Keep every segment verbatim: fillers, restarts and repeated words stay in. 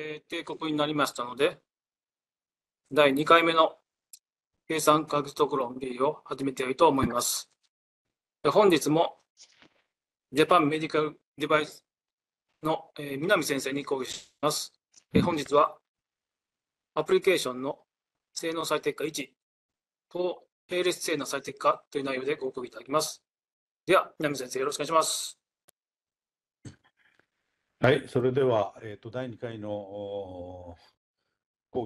えー、定刻になりましたので、だいにかいめの計算科学特論 B を始めたいと思います。本日もジャパンメディカルデバイスの、えー、南先生に講義します。えー、本日はアプリケーションの性能最適化いちと並列性能最適化という内容でご講義いただきます。では、南先生よろしくお願いします。はい、それでは、えっと、だいにかいの講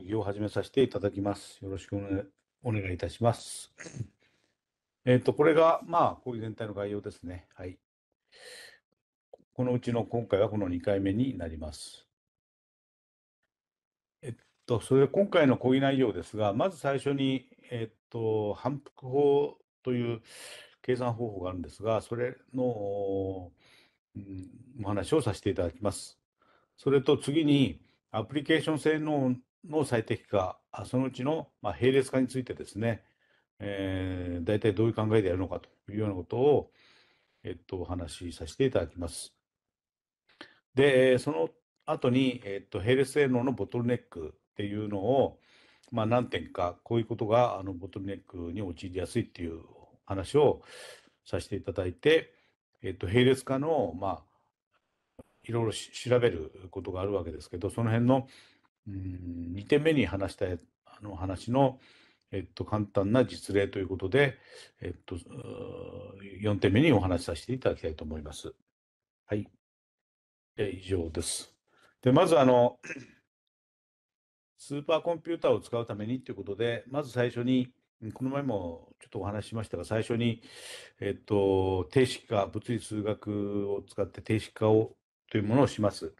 義を始めさせていただきます。よろしくお願いいたします。えっと、これが、まあ、講義全体の概要ですね。はい。このうちの今回はこのにかいめになります。えっと、それで今回の講義内容ですが、まず最初に、えっと、反復法という計算方法があるんですが、それの、うん、お話をさせていただきます。それと次にアプリケーション性能の最適化、そのうちの、まあ、並列化についてですね、えー、大体どういう考えでやるのかというようなことを、えっと、お話しさせていただきます。で、その後に、えっと、並列性能のボトルネックっていうのを、まあ、何点かこういうことがあのボトルネックに陥りやすいっていう話をさせていただいて、えっと、並列化の、まあ、いろいろ調べることがあるわけですけど、その辺の、うん、にてんめに話したあの話の、えっと、簡単な実例ということで、えっと、よんてんめにお話しさせていただきたいと思います。はい。で、以上です。で、まずあの、スーパーコンピューターを使うためにということで、まず最初に、この前もちょっとお話ししましたが、最初に、えっと、定式化、物理数学を使って定式化をというものをします。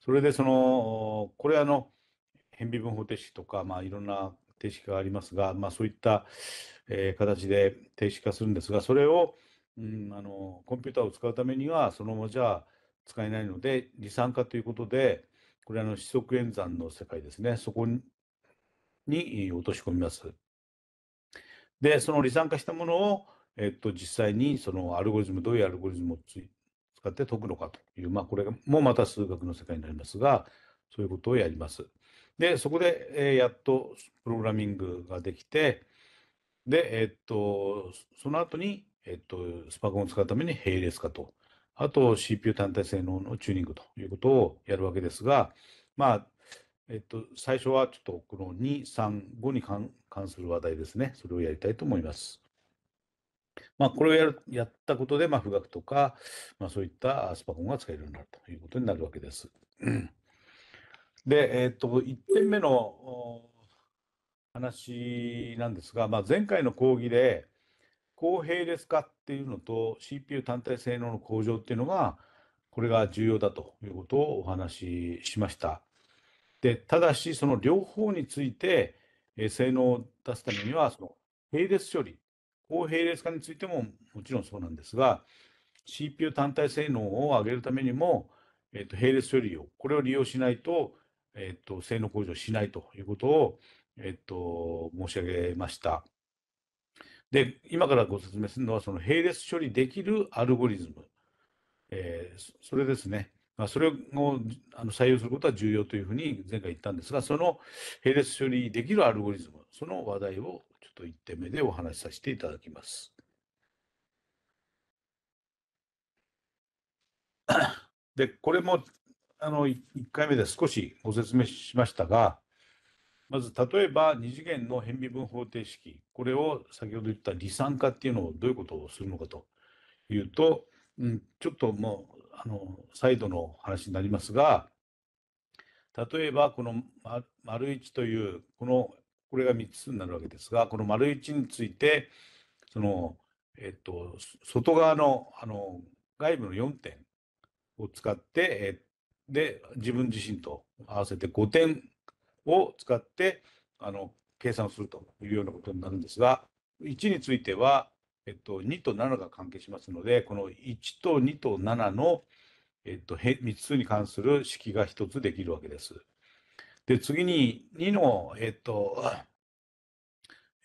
それで、その、これはあの、変微分方程式とか、まあ、いろんな定式化がありますが、まあ、そういった、えー、形で定式化するんですが、それを、うん、あの、コンピューターを使うためには、そのままじゃ使えないので、離散化ということで、これはあの、四則演算の世界ですね、そこに落とし込みます。で、その離散化したものを、えっと、実際にそのアルゴリズム、どういうアルゴリズムをつ使って解くのかという、まあ、これもまた数学の世界になりますが、そういうことをやります。で、そこで、えー、やっとプログラミングができて、で、えっと、その後に、えっと、スパコンを使うために並列化と、あと シーピーユー 単体性能のチューニングということをやるわけですが、まあ、えっと、最初はちょっとこのに、さん、ごに関する話題ですね。それをやりたいと思います。まあ、これをやる、やったことで、まあ、富岳とか、まあ、そういったスパコンが使えるようになるということになるわけです。で、えっと、いってんめの話なんですが、まあ、前回の講義で、高並列化っていうのと シーピーユー 単体性能の向上っていうのが、これが重要だということをお話ししました。で、ただし、その両方について、えー、性能を出すためには、その並列処理、高並列化についてももちろんそうなんですが、シーピーユー 単体性能を上げるためにも、えー、と並列処理を、これを利用しないと、えー、と性能向上しないということを、えー、と申し上げました。で、今からご説明するのは、その並列処理できるアルゴリズム、えー、それですね。まあそれを採用することは重要というふうに前回言ったんですが、その並列処理できるアルゴリズム、その話題をちょっといってんめでお話しさせていただきます。で、これもあのいっかいめで少しご説明しましたが、まず例えばに次元の変微分方程式、これを先ほど言った離散化っていうのをどういうことをするのかというと、うん、ちょっともう、あの再度の話になりますが、例えばこの丸いちというこのこれがみっつになるわけですが、この丸いちについてその、えっと、外側の、あの外部のよんてんを使ってで自分自身と合わせてごてんを使ってあの計算するというようなことになるんですが、いちについてはえっと、にとななが関係しますので、このいちとにとななの、えっと、みっつに関する式がひとつできるわけです。で、次ににの、えっと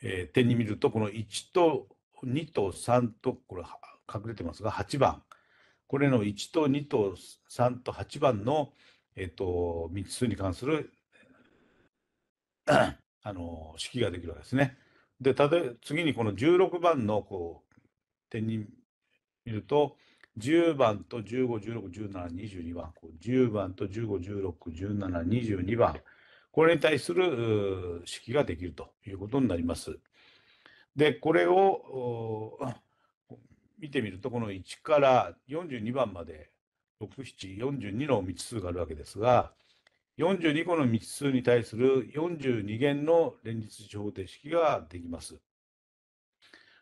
えー、点に見ると、このいちとにとさんと、これ隠れてますが、はちばん。これのいちとにとさんとはちばんのえっと、未知数に関するあの式ができるわけですね。で、たとえ次にこのじゅうろくばんのこう点に見ると、じゅうばんとじゅうご、じゅうろく、じゅうなな、にじゅうにばん、じゅうばんとじゅうご、じゅうろく、じゅうなな、にじゅうにばん、これに対する式ができるということになります。で、これを見てみると、このいちからよんじゅうにばんまでろく、なな、よんじゅうにの未知数があるわけですが、よんじゅうにこの未知数に対するよんじゅうにげんの連立一次方程式ができます。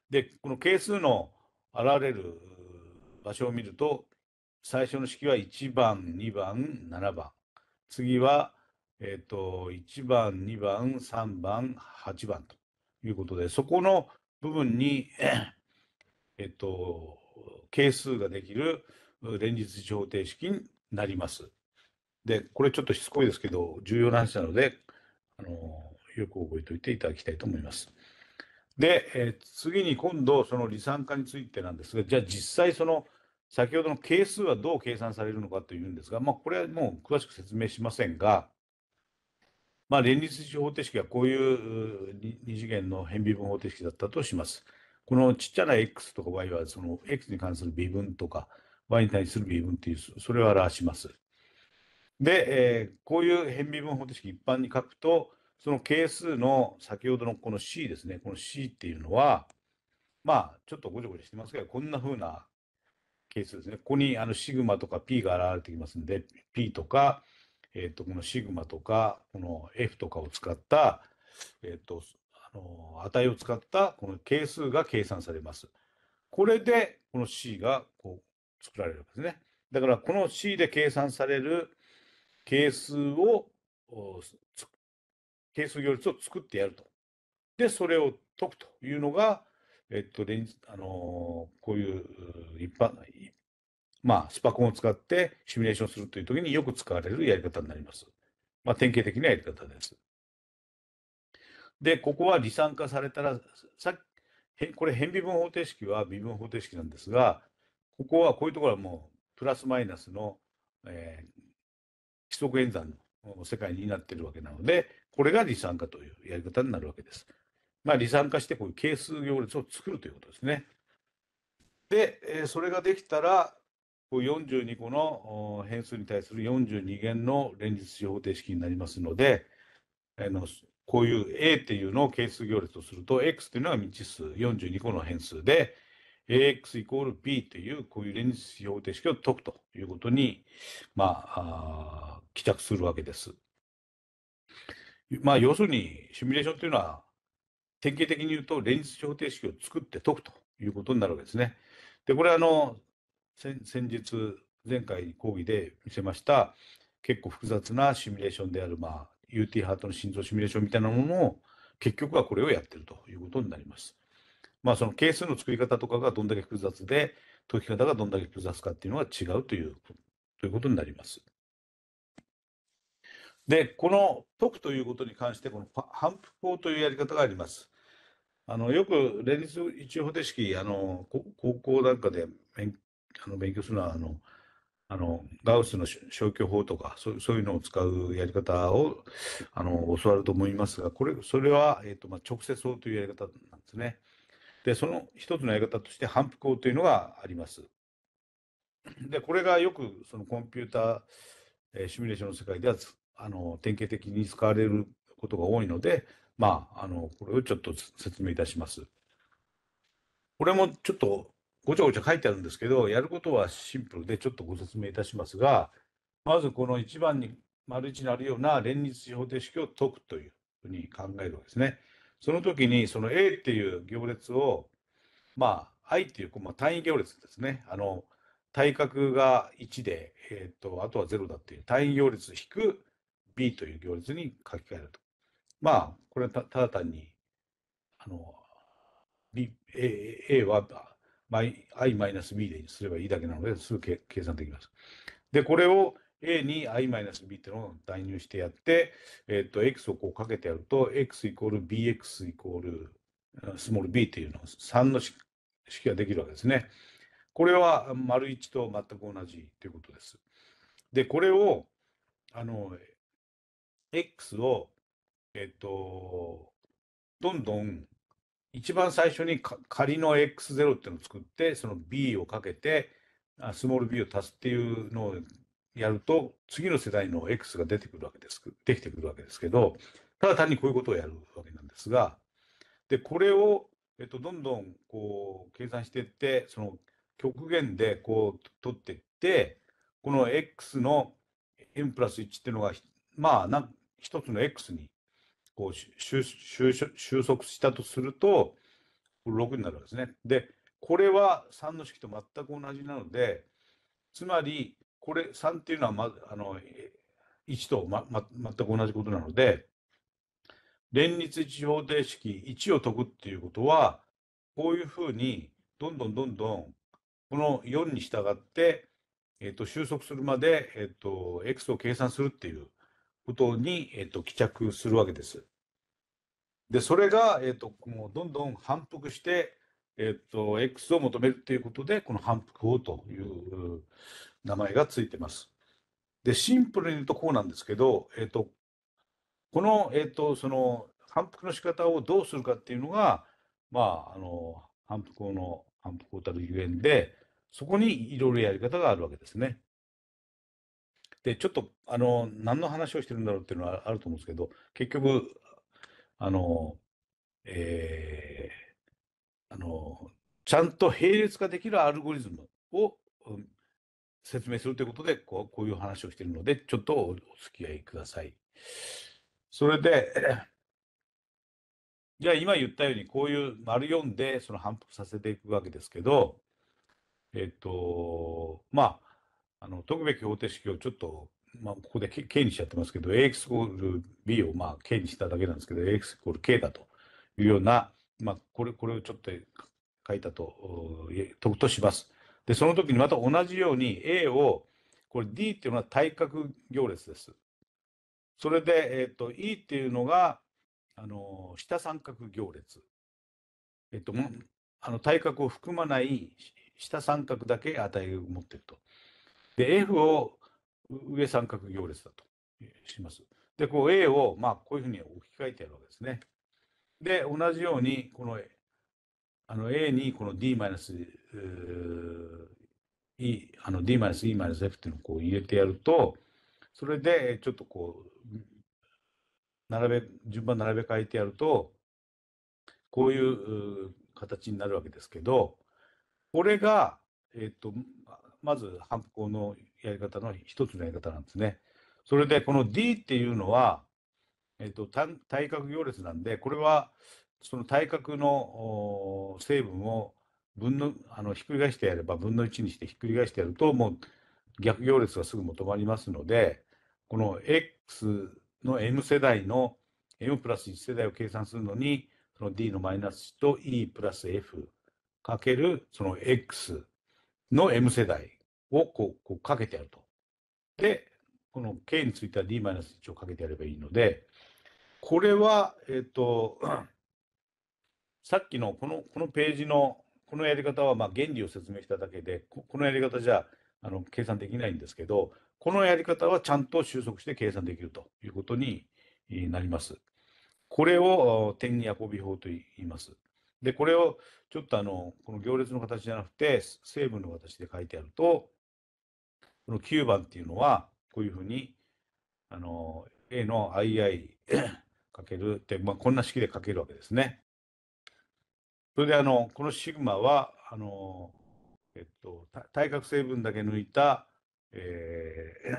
で、この係数の現れる場所を見ると、最初の式はいちばん、にばん、ななばん。次は、えっと、いちばん、にばん、さんばん、はちばんということで、そこの部分に、えっと、係数ができる連立一次方程式になります。で、これちょっとしつこいですけど、重要な話なので、あのよく覚えておいていただきたいと思います。で、えー、次に今度、その離散化についてなんですが、じゃあ実際、その先ほどの係数はどう計算されるのかというんですが、まあ、これはもう詳しく説明しませんが、まあ、連立一次方程式はこういうに次元の変微分方程式だったとします。このちっちゃな x とか y は、その x に関する微分とか、y に対する微分という、それを表します。で、えー、こういう変微分方程式一般に書くと、その係数の先ほどのこの C ですね、この C っていうのは、まあ、ちょっとごちゃごちゃしてますけど、こんな風な係数ですね。ここにあのシグマとか P が現れてきますので、P とか、えー、とこのシグマとか、この F とかを使った、えーとあのー、値を使ったこの係数が計算されます。これで、この C がこう作られるわけですね。だから、この C で計算される係数を、係数行列を作ってやると。で、それを解くというのが、えっと、あのこういう一般、まあ、スパコンを使ってシミュレーションするというときによく使われるやり方になります。まあ、典型的なやり方です。で、ここは離散化されたら、さっき、これ、変微分方程式は微分方程式なんですが、ここは、こういうところはもう、プラスマイナスの、えー規則演算の世界になっているわけなので、これが離散化というやり方になるわけです。まあ、離散化してこういう係数行列を作るということですね。で、それができたら、よんじゅうにこの変数に対するよんじゅうにげんの連立一次方程式になりますので、こういう A っていうのを係数行列とすると、X というのは未知数、よんじゅうにこの変数で、エーエックス イコール B という、こういう連立一次方程式を解くということに、まあ、あ帰着するわけです。まあ、要するに、シミュレーションというのは、典型的に言うと、連立一次方程式を作って解くということになるわけですね。で、これはあの、先日、前回講義で見せました、結構複雑なシミュレーションである、まあ、ユーティー ハートの心臓シミュレーションみたいなものを、結局はこれをやっているということになります。まあ、その係数の作り方とかがどんだけ複雑で、解き方がどんだけ複雑かっていうのが違うという、ということになります。で、この解くということに関して、この反復法というやり方があります。あのよく連立一次方程式、あの高校なんかで勉あの勉強するのはあのあの、ガウスの消去法とかそう、そういうのを使うやり方をあの教わると思いますが、これそれは、えーとまあ、直接法というやり方なんですね。で、その一つのやり方として反復法というのがあります。で、これがよくそのコンピューター、えー、シミュレーションの世界ではあの典型的に使われることが多いので、まあ、あのこれをちょっと説明いたします。これもちょっとごちゃごちゃ書いてあるんですけど、やることはシンプルでちょっとご説明いたしますが、まずこのいちばんに丸いちになるような連立一次方程式を解くというふうに考えるわけですね。その時に、その A っていう行列を、まあ、I っていう、まあ、単位行列ですね。あの、対角がいちで、えっと、あとはゼロだっていう単位行列引く B という行列に書き換えると。まあ、これは た, ただ単に、あの、B、A, A は アイマイナスビー ですればいいだけなので、すぐ計算できます。で、これを、A に アイマイナスビー っていうのを代入してやって、えっと、X をこうかけてやると、X イコール ビーエックス イコールスモール b っていうのをさんの式ができるわけですね。これは、丸いちと全く同じということです。で、これを、あの、X を、えっと、どんどん一番最初にか仮の エックスゼロ っていうのを作って、その B をかけて、あスモール B を足すっていうのをやると、次の世代の X が出てくるわけです。できてくるわけですけど、ただ単にこういうことをやるわけなんですが、で、これを、えっと、どんどんこう計算していって、その極限でこう取っていって、この X の n プラスいちっていうのが、まあなん、一つの X にこう収束したとすると、ろくになるわけですね。で、これはさんの式と全く同じなので、つまり、これさんっていうのは、ま、あのいちと、まま、全く同じことなので、連立一次方程式いちを解くっていうことは、こういうふうにどんどんどんどんこのよんに従って、えっと、収束するまで、えっと、X を計算するっていうことに、えっと、帰着するわけです。で、それが、えっと、もうどんどん反復して、えっと、X を求めるっていうことで、この反復法という名前がついてます。で、シンプルに言うとこうなんですけど、えっと、この、えっと、その反復の仕方をどうするかっていうのが、まあ、あの反復法の反復法たるゆえんで、そこにいろいろやり方があるわけですね。で、ちょっとあの何の話をしてるんだろうっていうのはあると思うんですけど、結局、あの、えー、あのちゃんと並列化できるアルゴリズムを、うん、説明するということでこう、こういう話をしているので、ちょっとお付き合いください。それで、じゃあ今言ったように、こういう丸よんでその反復させていくわけですけど、えっと、まあ、あの解くべき方程式をちょっと、まあ、ここで K, K にしちゃってますけど、エーエックス イコール B をまあ K にしただけなんですけど、エーエックス イコール K だというような、まあ、これ、これをちょっと書いたと、解くとします。で、その時にまた同じように A を、これ D っていうのは対角行列です。それで、えっと、E っていうのが、あの、下三角行列。えっと、あの、対角を含まない下三角だけ値を持っていると。で、F を上三角行列だとします。で、こう A を、まあ、こういうふうに置き換えてやるわけですね。で、同じように、この、あの、A にこの D マイナス、E、あの D マイナス E マイナス F っていうのをこう入れてやると、それでちょっとこう並べ順番並べ替えてやるとこういう形になるわけですけど、これが、えっと、まず反復法のやり方の一つのやり方なんですね。それでこの D っていうのは、えっと、対角行列なんで、これはその対角の成分を分のあのひっくり返してやれば分のいちにしてひっくり返してやるともう逆行列がすぐ求まりますので、この X の M 世代の M プラスいち世代を計算するのに、その D のマイナスいちと E プラス F かけるその X の M 世代をこう、こうかけてやると。で、この K については D マイナスいちをかけてやればいいので、これは、えっと、さっきのこの、このページのこのやり方はまあ原理を説明しただけで、このやり方じゃあの計算できないんですけど、このやり方はちゃんと収束して計算できるということになります。これを点に運び法と言います。で、これをちょっとあのこの行列の形じゃなくて成分の形で書いてあると、このきゅうばんっていうのはこういうふうにあの A の アイアイ かけるって、まあ、こんな式で書けるわけですね。それであのこのシグマはあのえっと、対角成分だけ抜いた、えー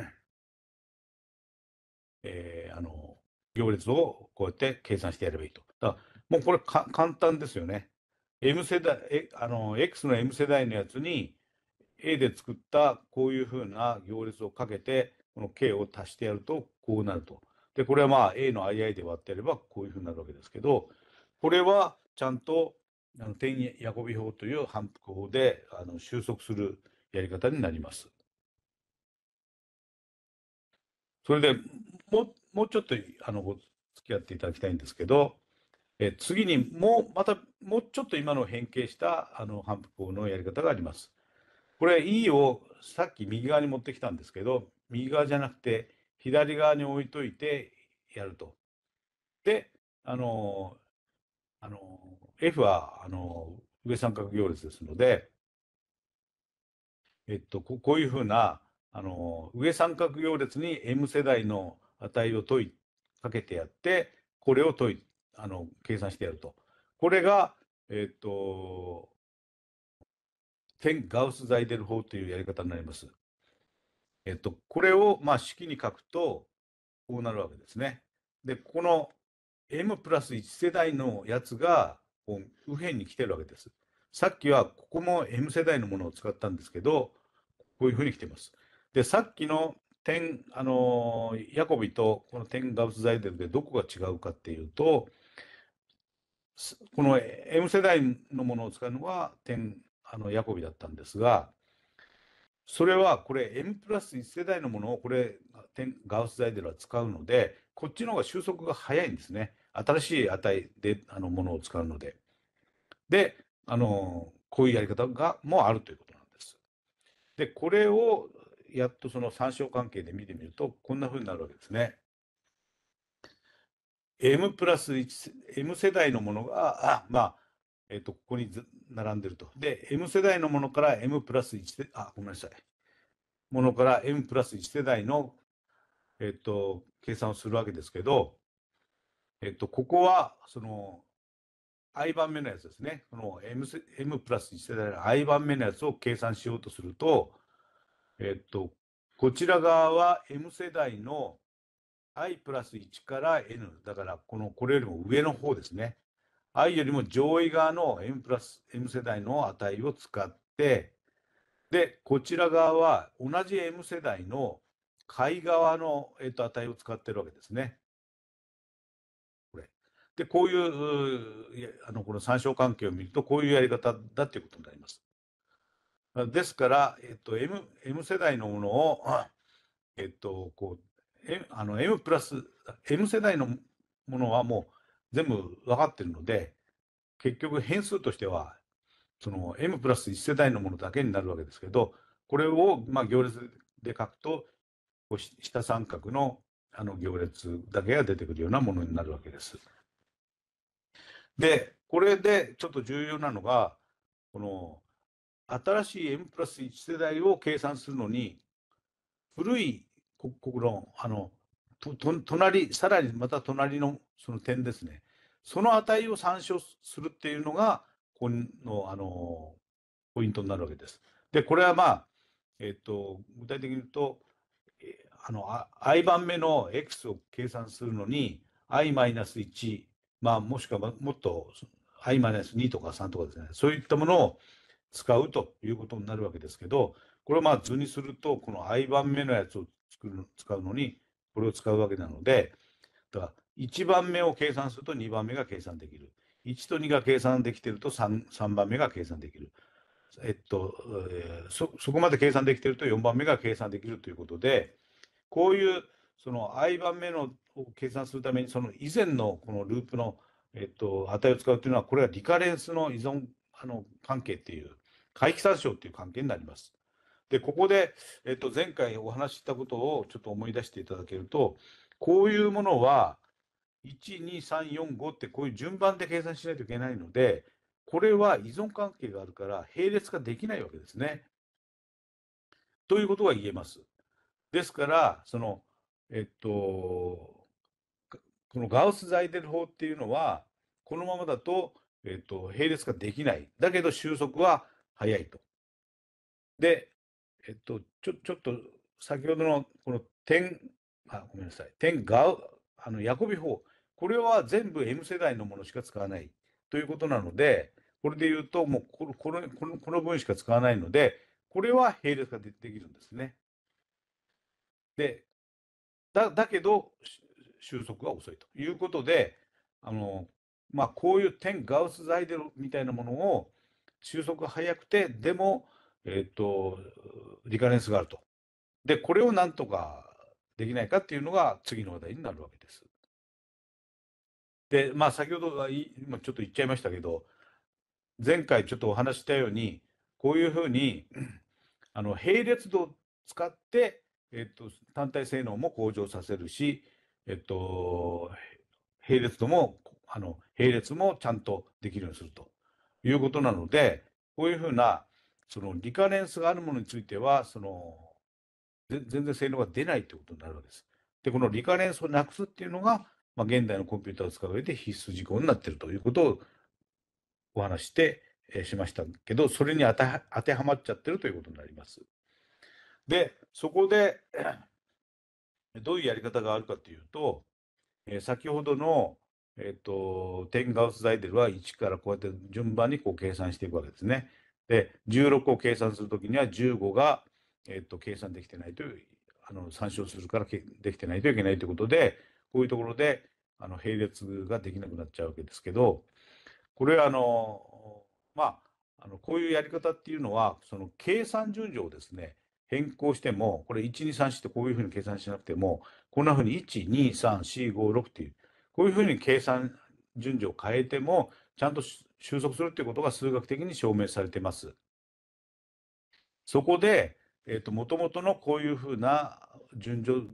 えー、あの行列をこうやって計算してやればいいと。だからもうこれか簡単ですよね。M 世代えあの X の M 世代のやつに A で作ったこういうふうな行列をかけてこの K を足してやるとこうなると。でこれはまあ A の アイアイ で割ってやればこういうふうになるわけですけど、これはちゃんとあの点に運び法という反復法であの収束するやり方になります。それでも、もうちょっとあの付き合っていただきたいんですけど、え次にもうまたもうちょっと今の変形したあの反復法のやり方があります。これ E をさっき右側に持ってきたんですけど、右側じゃなくて左側に置いといてやると。で、あのー、あのー、F はあのー、上三角行列ですので、えっと、こ, こういうふうな、あのー、上三角行列に M 世代の値を解いかけてやって、これを解いあの計算してやると。これが、えっと、ガウス・ザイデル法というやり方になります。えっと、これを、まあ、式に書くとこうなるわけですね。で、ここの M プラスいち世代のやつがこう右辺に来てるわけです。さっきはここも M 世代のものを使ったんですけど、こういうふうに来てます。で、さっきの点、あのー、ヤコビとこの点ガウス・ザイデルでどこが違うかっていうと、この M 世代のものを使うのは点あのヤコビだったんですが、それはこれ M プラスいち世代のものをこれ点ガウス・ザイデルは使うので、こっちの方が収束が早いんですね。新しい値であのものを使うので。で、あのー、こういうやり方がもあるということなんです。で、これをやっとその参照関係で見てみると、こんなふうになるわけですね。M プラスいち、M 世代のものが、あ、まあ、えっと、ここに並んでると。で、M 世代のものから M プラスいち、あ、ごめんなさい。ものから M プラスいち世代の、えっと、計算をするわけですけど、えっと、ここは、その、i 番目のやつですね。この M, M プラスいち世代の i 番目のやつを計算しようとすると、えっと、こちら側は M 世代のi プラスいちから n だからこのこれよりも上の方ですね。i よりも上位側の m プラス m 世代の値を使って、でこちら側は同じ m 世代の下位側の、えっと、値を使ってるわけですね。これでこういうあのこの参照関係を見るとこういうやり方だということになります。ですから、えっと、m, m 世代のものをえっとこうあの M プラス M 世代のものはもう全部分かってるので、結局変数としてはその M プラスいち世代のものだけになるわけですけど、これをまあ行列で書くと下三角のあの行列だけが出てくるようなものになるわけです。でこれでちょっと重要なのが、この新しい M プラスいち世代を計算するのに古いここのあのとと隣さらにまた隣のその点ですね、その値を参照するっていうのがこのあのポイントになるわけです。でこれはまあ、えっと、具体的に言うとあの i 番目の x を計算するのに i−いち、まあ、もしくはもっと i−に とかさんとかですね、そういったものを使うということになるわけですけど、これをまあ図にするとこの i 番目のやつを作る使うのにこれを使うわけなので、だからいちばんめを計算するとにばんめが計算できる、いちとにが計算できていると 3, さんばんめが計算できる、えっとえー、そ, そこまで計算できているとよんばんめが計算できるということで、こういうその i 番目のを計算するためにその以前のこのループの、えっと、値を使うというのはこれはリカレンスの依存あの関係っていう回帰参照という関係になります。でここで、えっと、前回お話ししたことをちょっと思い出していただけると、こういうものはいちにさんよんごってこういう順番で計算しないといけないので、これは依存関係があるから並列化できないわけですね。ということが言えます。ですからその、えっと、このガウス・ザイデル法っていうのはこのままだと、えっと、並列化できない。だけど収束は早いと。でえっと、ちょ、ちょっと先ほどのこの点、あ、ごめんなさい、点ガウ、あのヤコビ法、これは全部 M 世代のものしか使わないということなので、これで言うと、もうこの、この、この、この分しか使わないので、これは並列化できるんですね。で、だ、だけど、収束が遅いということで、あの、まあ、こういう点ガウス・ザイデルみたいなものを、収束が早くて、でも、えっとリカレンスがあると。でこれをなんとかできないかっていうのが次の話題になるわけです。でまあ先ほどは今ちょっと言っちゃいましたけど、前回ちょっとお話ししたようにこういうふうにあの並列度を使ってえっと、単体性能も向上させるし、えっと、並列度もあの並列もちゃんとできるようにするということなので、こういうふうなそのリカレンスがあるものについてはその全然性能が出ないということになるわけです。で、このリカレンスをなくすっていうのが、まあ、現代のコンピューターを使う上で必須事項になっているということをお話してしましたけど、それに当ては、当てはまっちゃってるということになります。で、そこでどういうやり方があるかというと、えー、先ほどの、えー、とテンガウス・ザイデルはいちからこうやって順番にこう計算していくわけですね。で、じゅうろくを計算するときにはじゅうごが、えー、と計算できてないという、あの参照するからできてないといけないということで、こういうところであの並列ができなくなっちゃうわけですけど、これはあの、まあ、あのこういうやり方っていうのは、その計算順序をですね、変更しても、これいち、に、さん、よんってこういうふうに計算しなくても、こんなふうにいち、に、さん、よん、ご、ろくっていう、こういうふうに計算順序を変えても、ちゃんと収束するっていうことが数学的に証明されてます。そこで、えっと、もともとのこういうふうな順序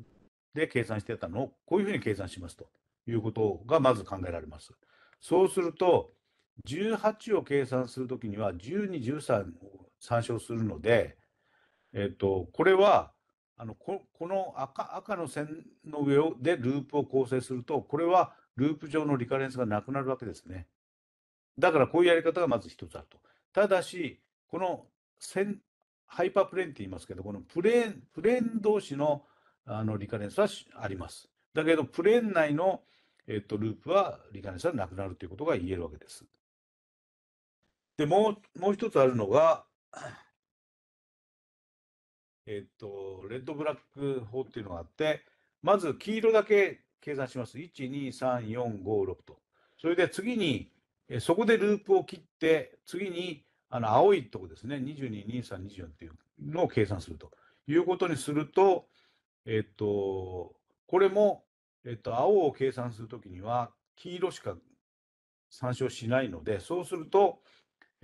で計算してたのを、こういうふうに計算しますということがまず考えられます。そうすると、じゅうはちを計算するときには、じゅうに、じゅうさんを参照するので、えっと、これはあの こ, この 赤, 赤の線の上でループを構成すると、これはループ上のリカレンスがなくなるわけですね。だからこういうやり方がまず一つあると。ただし、この線ハイパープレーンって言いますけど、このプレーンプレーン同士 の, あのリカレンスはあります。だけど、プレーン内の、えっと、ループはリカレンスはなくなるということが言えるわけです。で、もう、もう一つあるのが、えっと、レッドブラック法っていうのがあって、まず黄色だけ計算します。いち、に、さん、よん、ご、ろくと。それで次に、そこでループを切って、次にあの青いとこですね、にじゅうに、にじゅうさん、にじゅうよんっていうのを計算するということにすると、えっと、これも、えっと、青を計算するときには黄色しか参照しないので、そうすると、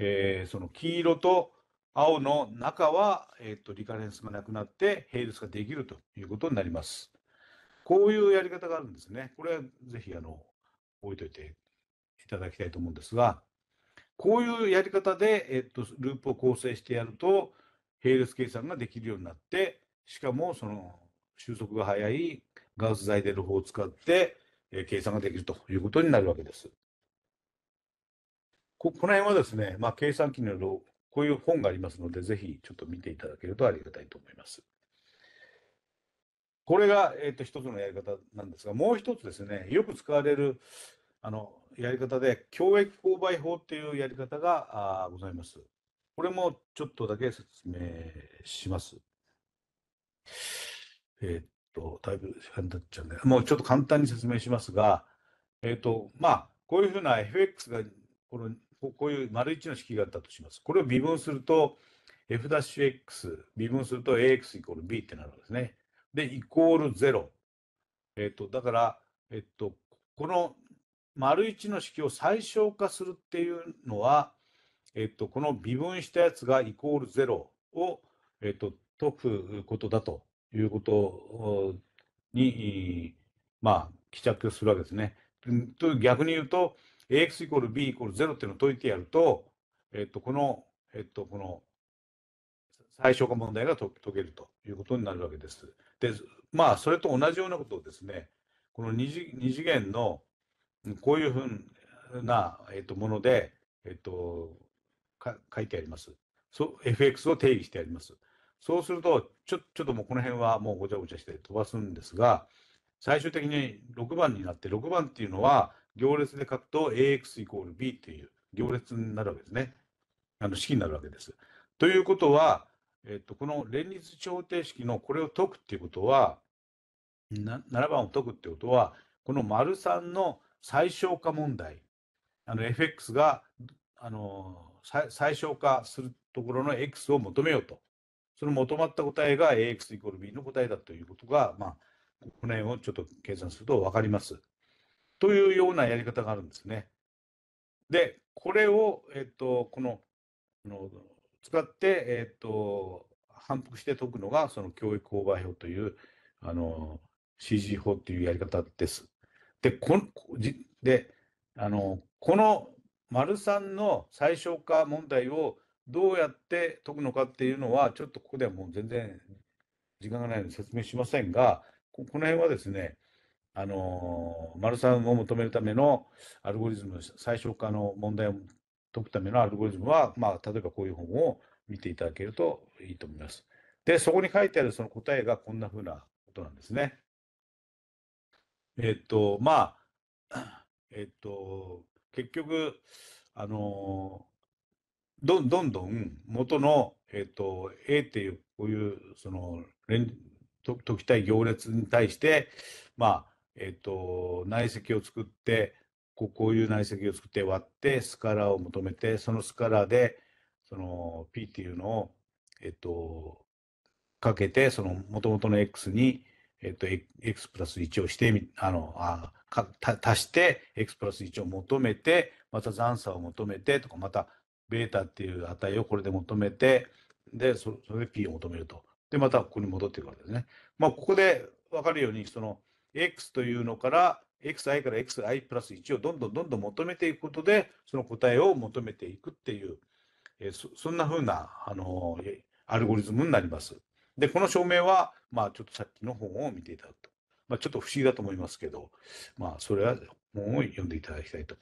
えー、その黄色と青の中は、えー、とリカレンスがなくなって並列ができるということになります。こういうやり方があるんですね。これはぜひあの覚えておいていただきたいと思うんですが、こういうやり方で、えー、とループを構成してやると並列計算ができるようになって、しかもその収束が早いガウス・ザイデル法を使って、えー、計算ができるということになるわけです。こ, この辺はですね、まあ、計算機によるこういう本がありますので、ぜひちょっと見ていただけるとありがたいと思います。これが、えー、と一つのやり方なんですが、もう一つですね、よく使われるあのやり方で、教育勾配法っていうやり方がございます。これもちょっとだけ説明します。えっ、ー、と、だいぶ時間になっちゃうんで、もうちょっと簡単に説明しますが、えっ、ー、と、まあ、こういうふうな エフエックス がこのこういう丸いちの式があったとします。これを微分すると エフダッシュエックス 微分すると エーエックス イコール ビー ってなるんですね。で、イコールゼロ。えっと、だから、えっと、この丸いちの式を最小化するっていうのは、えっと、この微分したやつがイコールゼロを、えっと、解くことだということに、まあ、帰着するわけですね。逆に言うと、エーエックス イコール B イコールゼロっていうのを解いてやると、えっと、この、えっと、この最小化問題が解けるということになるわけです。で、まあ、それと同じようなことをですね、この 2, 2次元のこういうふうな、えっと、もので、えっと、か書いてあります。エフエックス を定義してあります。そうすると、ちょ、ちょっともうこの辺はもうごちゃごちゃして飛ばすんですが、最終的にろくばんになって、ろくばんっていうのは、行列で書くと エーエックス イコール B という行列になるわけですね。あの式になるわけです。ということは、えっと、この連立長方程式のこれを解くっていうことは、ななばんを解くっていうことは、この丸さんの最小化問題、あの エフエックス があの最小化するところの X を求めようと。その求まった答えが エーエックス イコール B の答えだということが、まあ、この辺をちょっと計算すると分かります。というようなやり方があるんですね。で、これを、えっと、この、この使って、えっと、反復して解くのがその教育購買法というあの シージー 法というやり方です。で、この、であのこの丸さんの最小化問題をどうやって解くのかっていうのはちょっとここではもう全然時間がないので説明しませんが、この辺はですね、あの丸さんを求めるためのアルゴリズム、最小化の問題を解くためのアルゴリズムは、まあ、例えばこういう本を見ていただけるといいと思います。で、そこに書いてあるその答えがこんなふうなことなんですね。えっと、まあ、えっと、結局、あのどんどんどん元の、えっと、A っていう、こういうその連解きたい行列に対して、まあ、えっと、内積を作って、こう、こういう内積を作って割ってスカラを求めて、そのスカラでその P っていうのを、えっと、かけてその元々の X に、えっと、X プラスいちをしてあのあか足して X プラスいちを求めて、また残差を求めてとか、また β っていう値をこれで求めて、でそれで P を求めると。でまたここに戻っていくわけですね。まあ、ここで分かるようにその X というのから xi から xi プラスいちをどんどんどんどん求めていくことでその答えを求めていくっていう、えー、そ, そんなふうな、あのー、アルゴリズムになります。でこの証明は、まあ、ちょっとさっきの本を見ていただくと、まあ、ちょっと不思議だと思いますけど、まあ、それは本を読んでいただきたいと。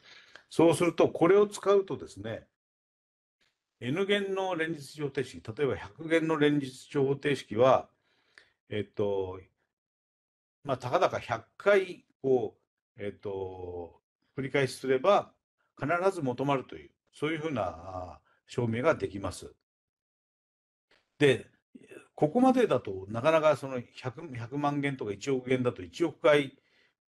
そうするとこれを使うとですね、N 弦の連立乗方程式、例えばひゃく弦の連立乗方程式は、えっと、まあ、たかだかひゃっかいこう、えっと、繰り返しすれば必ず求まるという、そういうふうな証明ができます。で、ここまでだとなかなかその 100, ひゃくまん弦とかいちおく弦だといちおく回、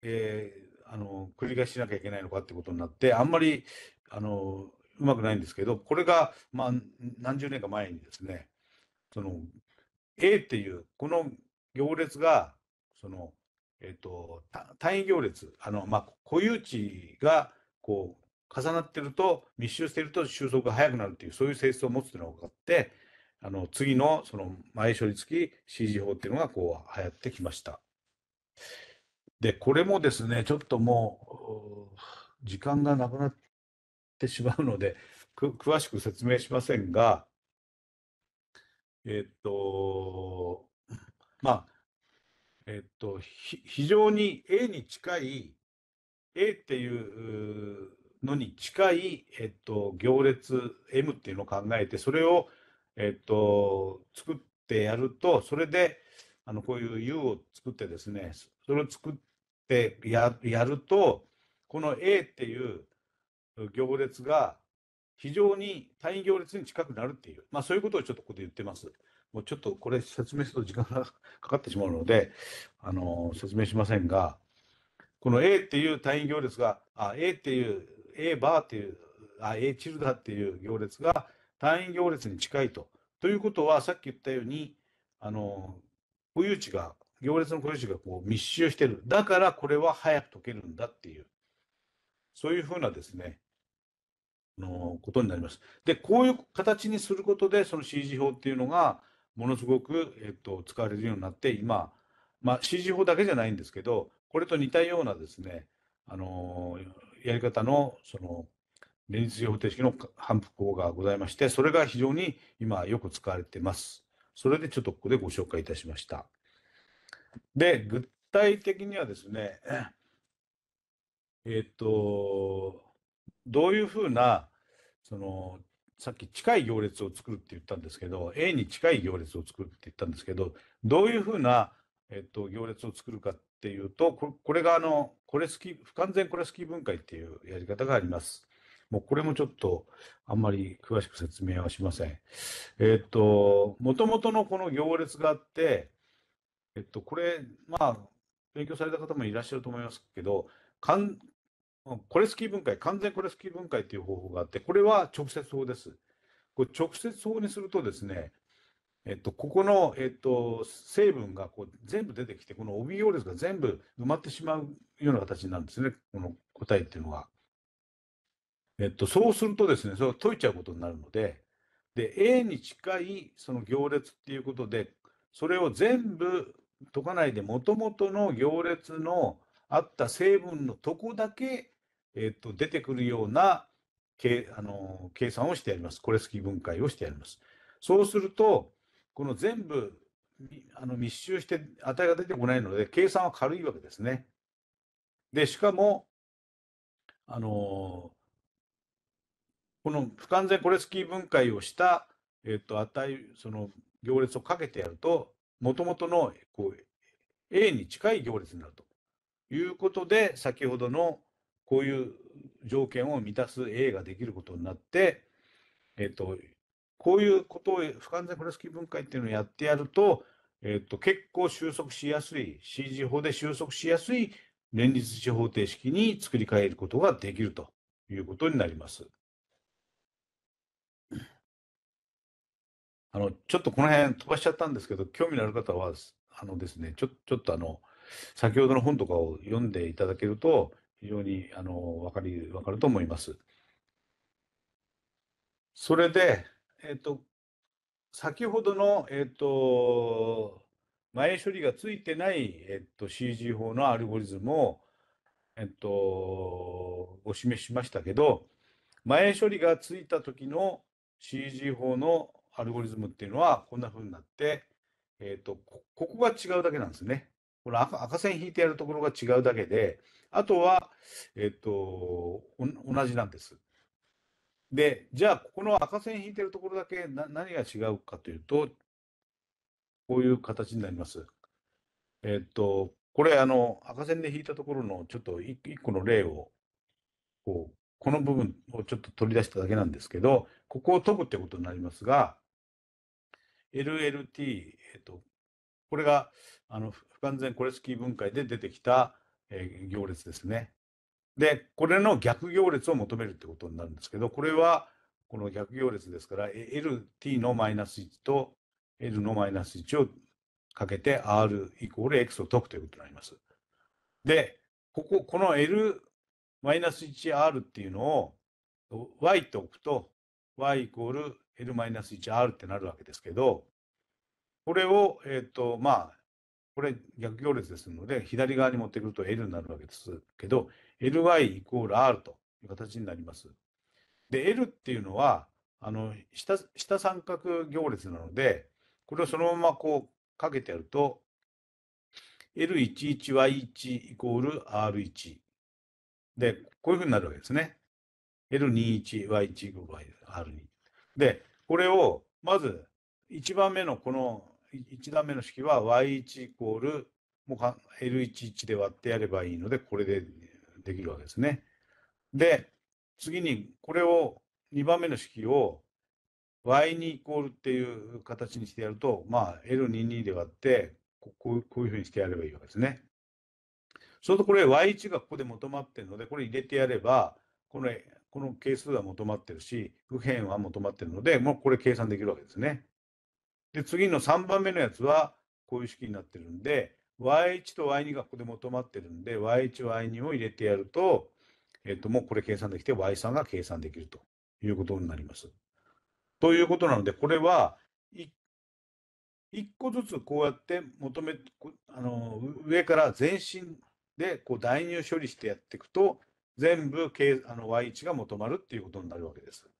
えー、あの繰り返しなきゃいけないのかってことになって、あんまり、あの、うまくないんですけど、これが、まあ、何十年か前にですね、その A っていうこの行列がその、えー、と単位行列、あの、まあ、固有値がこう重なってると密集していると収束が速くなるという、そういう性質を持つというのが分かって、あの次のその前処理付き シージー 法っていうのがこう流行ってきました。でこれもですね、ちょっともう時間がなくなっててしまうので詳しく説明しませんが、えっとまあえっと非常に A に近い A っていうのに近い、えっと、行列 M っていうのを考えて、それを、えっと、作ってやると、それであのこういう U を作ってですね、それを作ってや、やるとこの A っていう行列が非常に単位行列に近くなるっていう、まあ、そういうことをちょっとここで言ってます。もうちょっとこれ説明すると時間がかかってしまうので、あのー、説明しませんが、この A っていう単位行列が、あ A っていう、A バーっていう、あ A チルダーっていう行列が単位行列に近いと。ということは、さっき言ったように、あのー、固有値が、行列の固有値がこう密集してる。だからこれは早く解けるんだっていう、そういうふうなですね、のことになります。で、こういう形にすることで、その シージー 法っていうのが、ものすごく、えっと、使われるようになって、今、まあ、シージー 法だけじゃないんですけど、これと似たようなですね、あのー、やり方の、その、連立乗方程式の反復法がございまして、それが非常に今、よく使われています。それで、ちょっとここでご紹介いたしました。で、具体的にはですね、えっと、どういうふうな、そのさっき近い行列を作るって言ったんですけど、 A に近い行列を作るって言ったんですけど、どういうふうな、えっと、行列を作るかっていうと、こ れ, これがあのこれ好き不完全コレスキー分解っていうやり方があります。もうこれもちょっとあんまり詳しく説明はしません。えっともともとのこの行列があって、えっと、これまあ勉強された方もいらっしゃると思いますけど、かんコレスキー分解、完全コレスキー分解という方法があって、これは直接法です。これ直接法にするとですね、えっと、ここの、えっと、成分がこう全部出てきて、この帯行列が全部埋まってしまうような形になるんですね、この答えっていうのは。えっと、そうするとですね、それを解いちゃうことになるので、で A に近いその行列っていうことで、それを全部解かないで、もともとの行列のあった成分のとこだけ、えっと、出てくるようなけあの計算をしてやります。これ式分解をしてやります。そうすると、この全部あの密集して値が出てこないので、計算は軽いわけですね。で、しかも、あのこの不完全コレスキー分解をした、えっと、値、その行列をかけてやると、もともとのこう A に近い行列になるということで、先ほどのこういう条件を満たす A ができることになって、えっと、こういうことを不完全コレスキー分解っていうのをやってやると、えっと、結構収束しやすい、シージー 法で収束しやすい連立一次方程式に作り変えることができるということになります。あのちょっとこの辺飛ばしちゃったんですけど、興味のある方はあのですね、ちょ、ちょっとあの先ほどの本とかを読んでいただけると非常にあの分かり分かると思います。それで、えっと、先ほどの、えっと、前処理がついてない、えっと、シージー 法のアルゴリズムを、えっと、お示ししましたけど、前処理がついた時の シージー 法のアルゴリズムっていうのはこんな風になって、えーと、ここが違うだけなんですね。この 赤, 赤線引いてやるところが違うだけで、あとは、えーと、同じなんです。で、じゃあ、ここの赤線引いてるところだけな何が違うかというと、こういう形になります。えーと、これ、あの、赤線で引いたところのちょっといっこの例を、こう、この部分をちょっと取り出しただけなんですけど、ここを解くってことになりますが、エルエルティー、えっと、これがあの不完全コレスキー分解で出てきた、えー、行列ですね。で、これの逆行列を求めるってことになるんですけど、これはこの逆行列ですから、エルティー のマイナスいちと L のマイナスいちをかけて R イコール X を解くということになります。で、ここ、この L マイナス いちアール っていうのを Y と置くと、y イコール l マイナス いちアール ってなるわけですけど、これを、えっと、まあ、これ逆行列ですので、左側に持ってくると l になるわけですけど、ly イコール r という形になります。で、l っていうのは、あの、下、下三角行列なので、これをそのままこうかけてやると、エルイチイチワイイチ イコール アールいち。で、こういうふうになるわけですね。エルにじゅういちワイいちごワイアールに で、これをまずいちばんめのこのいち段目の式は ワイいち イコールもう エルじゅういち で割ってやればいいので、これでできるわけですね。で、次にこれをにばんめの式を ワイに イコールっていう形にしてやると、まあ、エルにじゅうに で割ってこ う, こういうふうにしてやればいいわけですね。そうするとこれ ワイいち がここで求まっているので、これ入れてやれば、この、この係数は求まってるし、右辺は求まってるので、もうこれ計算できるわけですね。で、次のさんばんめのやつは、こういう式になってるんで、ワイいち と ワイに がここで求まってるんで、ワイいち、ワイに を入れてやると、えっと、もうこれ計算できて、ワイさん が計算できるということになります。ということなので、これは、いっこずつこうやって求め、あの、上から全身でこう代入処理してやっていくと、全部あの ワイいち が求まるっていうことになるわけです。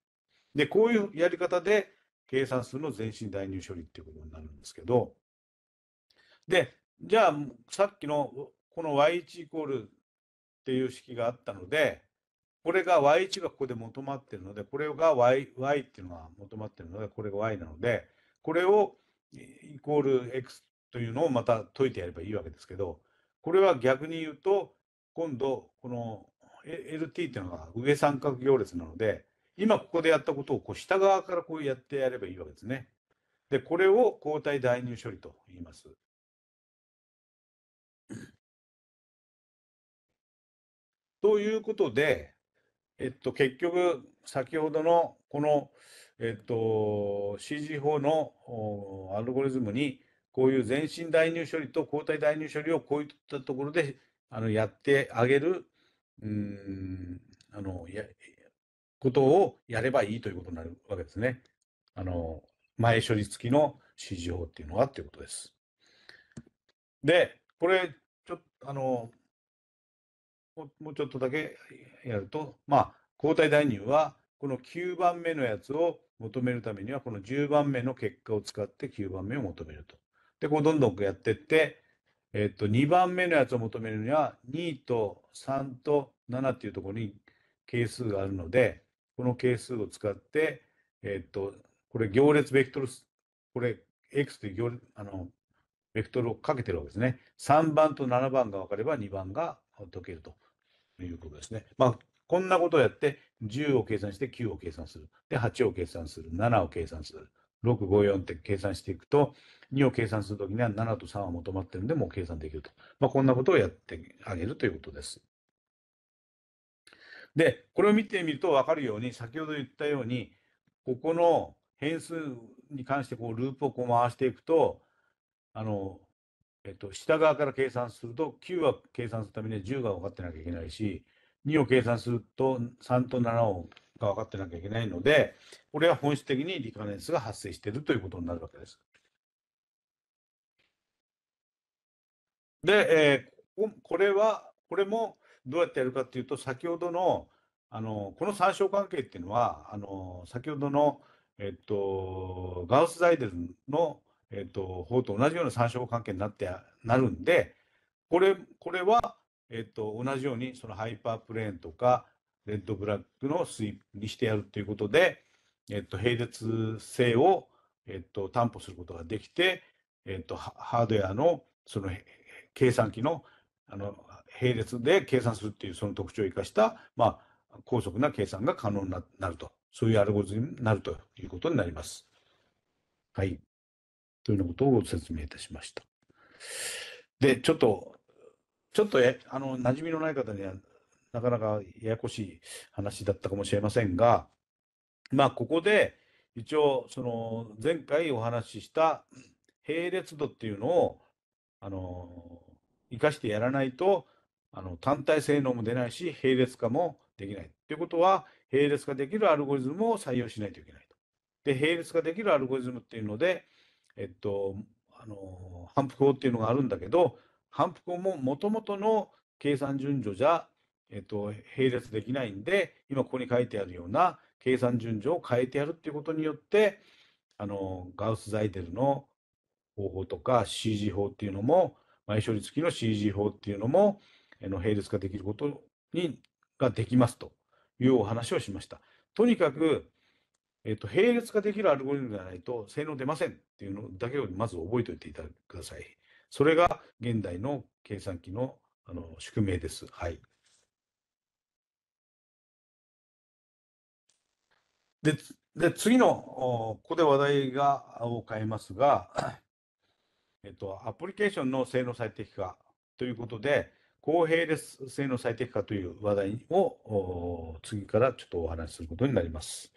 で、こういうやり方で計算数の全身代入処理っていうことになるんですけど、で、じゃあ、さっきのこの ワイいち イコールっていう式があったので、これが ワイいち がここで求まってるので、これが Y、Y っていうのが求まってるので、これが Y なので、これをイコール X というのをまた解いてやればいいわけですけど、これは逆に言うと、今度、このエルティー っていうのが上三角行列なので、今ここでやったことをこう下側からこうやってやればいいわけですね。で、これを交代代入処理と言います。ということで、えっと、結局、先ほどのこの、えっと、シージー 法のアルゴリズムに、こういう全身代入処理と交代代入処理をこういったところであのやってあげる。うーんあのやことをやればいいということになるわけですね。あの前処理付きの指示法っていうのがっていうことです。で、これちょっとあのもうちょっとだけやると、まあ、交代代入はこのきゅうばんめのやつを求めるためにはこのじゅうばんめの結果を使ってきゅうばんめを求めると。で、こうどんどんやっていって、えっと、にばんめのやつを求めるにはにとさんとななっていうところに係数があるので、この係数を使って、えっと、これ行列ベクトル、これ X という行列あのベクトルをかけてるわけですね。さんばんとななばんが分かればにばんが解けるということですね。まあ、こんなことをやってじゅうを計算してきゅうを計算する。で、はちを計算する。ななを計算する。ろく、ご、よんって計算していくと、にを計算するときにはななとさんは求まってるんで、もう計算できると。まあ、こんなことをやってあげるということです。で、これを見てみると分かるように、先ほど言ったように、ここの変数に関してこうループをこう回していくと、あのえっと、下側から計算するときゅうは計算するためにはじゅうが分かってなきゃいけないし、にを計算するとさんとななをが分かってなきゃいけないので、これは本質的にリカレンスが発生しているということになるわけです。で、えー、これはこれもどうやってやるかというと、先ほどの、あのこの参照関係っていうのはあの先ほどの、えっと、ガウス・ザイデルのえっと法と同じような参照関係になってなるんで、これこれは、えっと、同じようにそのハイパープレーンとかレッドブラックのスイープにしてやるということで、えっと、並列性を、えっと、担保することができて、えっと、ハードウェアのその計算機のあの並列で計算するっていうその特徴を生かした、まあ、高速な計算が可能になると、そういうアルゴリズムになるということになります。はい。というようなことをご説明いたしました。で、ちょっと、ちょっとえあの馴染みのない方にはなかなかややこしい話だったかもしれませんが、まあ、ここで一応、その前回お話しした並列度っていうのをあの生かしてやらないとあの単体性能も出ないし、並列化もできない。ということは、並列化できるアルゴリズムを採用しないといけないと。で、並列化できるアルゴリズムっていうので、えっと、あの反復法っていうのがあるんだけど、反復法ももともとの計算順序じゃ、えっと、並列できないんで、今ここに書いてあるような計算順序を変えてやるっていうことによって、あのガウス・ザイデルの方法とか シージー 法っていうのも、前処理付きの シージー 法っていうのもあの並列化できることにができますというお話をしました。とにかくえっと、並列化できるアルゴリズムがないと性能出ませんっていうのだけをまず覚えておいていただいてください。それが現代の計算機の、あの宿命です。はい。で、で次の、ここで話題がを変えますが、えっと、アプリケーションの性能最適化ということで、高並列性能最適化という話題を次からちょっとお話しすることになります。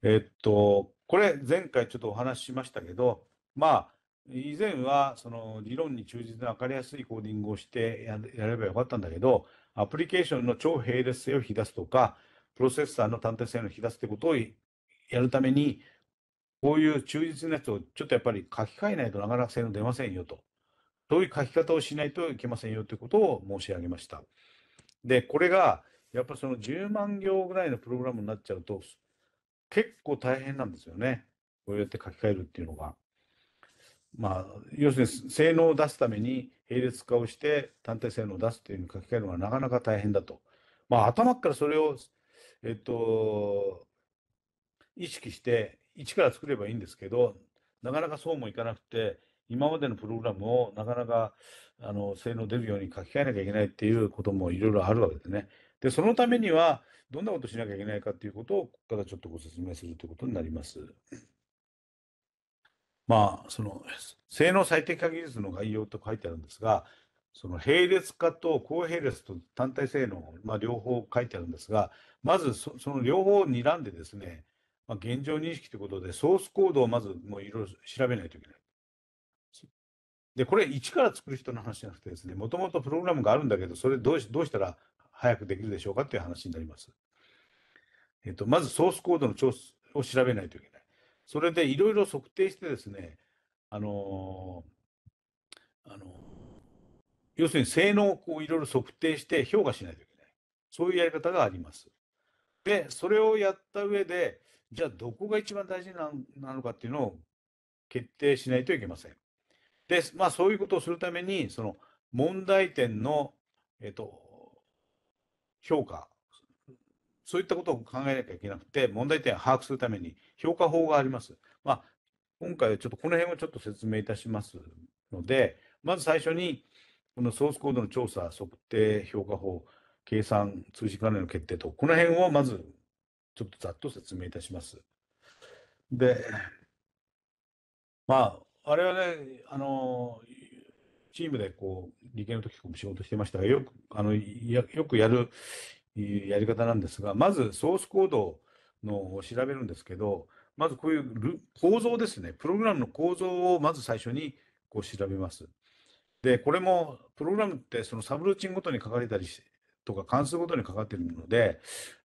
えっと、これ前回ちょっとお話ししましたけど、まあ、以前はその理論に忠実な分かりやすいコーディングをしてやればよかったんだけど、アプリケーションの超並列性を引き出すとか、プロセッサーの単体性を引き出すということをやるために、こういう忠実なやつをちょっとやっぱり書き換えないとなかなか性能出ませんよと、そういう書き方をしないといけませんよということを申し上げました。で、これがやっぱりそのじゅうまん行ぐらいのプログラムになっちゃうと、結構大変なんですよね。こうやって書き換えるっていうのが。まあ、要するに性能を出すために並列化をして単体性能を出すっていうのに書き換えるのがなかなか大変だと。まあ、頭からそれを、えっと、意識して一から作ればいいんですけど、なかなかそうもいかなくて、今までのプログラムをなかなかあの性能出るように書き換えなきゃいけないっていうこともいろいろあるわけですね。で、そのためにはどんなことをしなきゃいけないかということを、ここからちょっとご説明するということになります。まあ、その性能最適化技術の概要と書いてあるんですが、その並列化と高並列と単体性能、まあ、両方書いてあるんですが、まず そ, その両方を睨んでですね、まあ、現状認識ということで、ソースコードをまずもういろいろ調べないといけない。で、これ一から作る人の話じゃなくてですね、もともとプログラムがあるんだけど、それどう し, どうしたら早くできるでしょうかという話になります。えっと、まずソースコードの調査を調べないといけない。それでいろいろ測定してですね、あのー、あのー、要するに性能をこういろいろ測定して評価しないといけない。そういうやり方があります。で、それをやった上で、じゃあどこが一番大事なのかっていうのを決定しないといけません。で、まあそういうことをするために、その問題点の、えっと、評価、そういったことを考えなきゃいけなくて、問題点を把握するために評価法があります。まあ、今回はちょっとこの辺をちょっと説明いたしますので、まず最初に、このソースコードの調査、測定、評価法、計算、通信管理の決定と、この辺をまずちょっとざっと説明いたします。で、まあ、あれはね、あの、チームでこう理系の時も仕事してましたが、よくあのやよくやるやり方なんですが、まずソースコードのを調べるんですけど、まずこういうル構造ですね、プログラムの構造をまず最初にこう調べます。で、これもプログラムってそのサブルーチンごとに書かれたりとか関数ごとに書かれているので、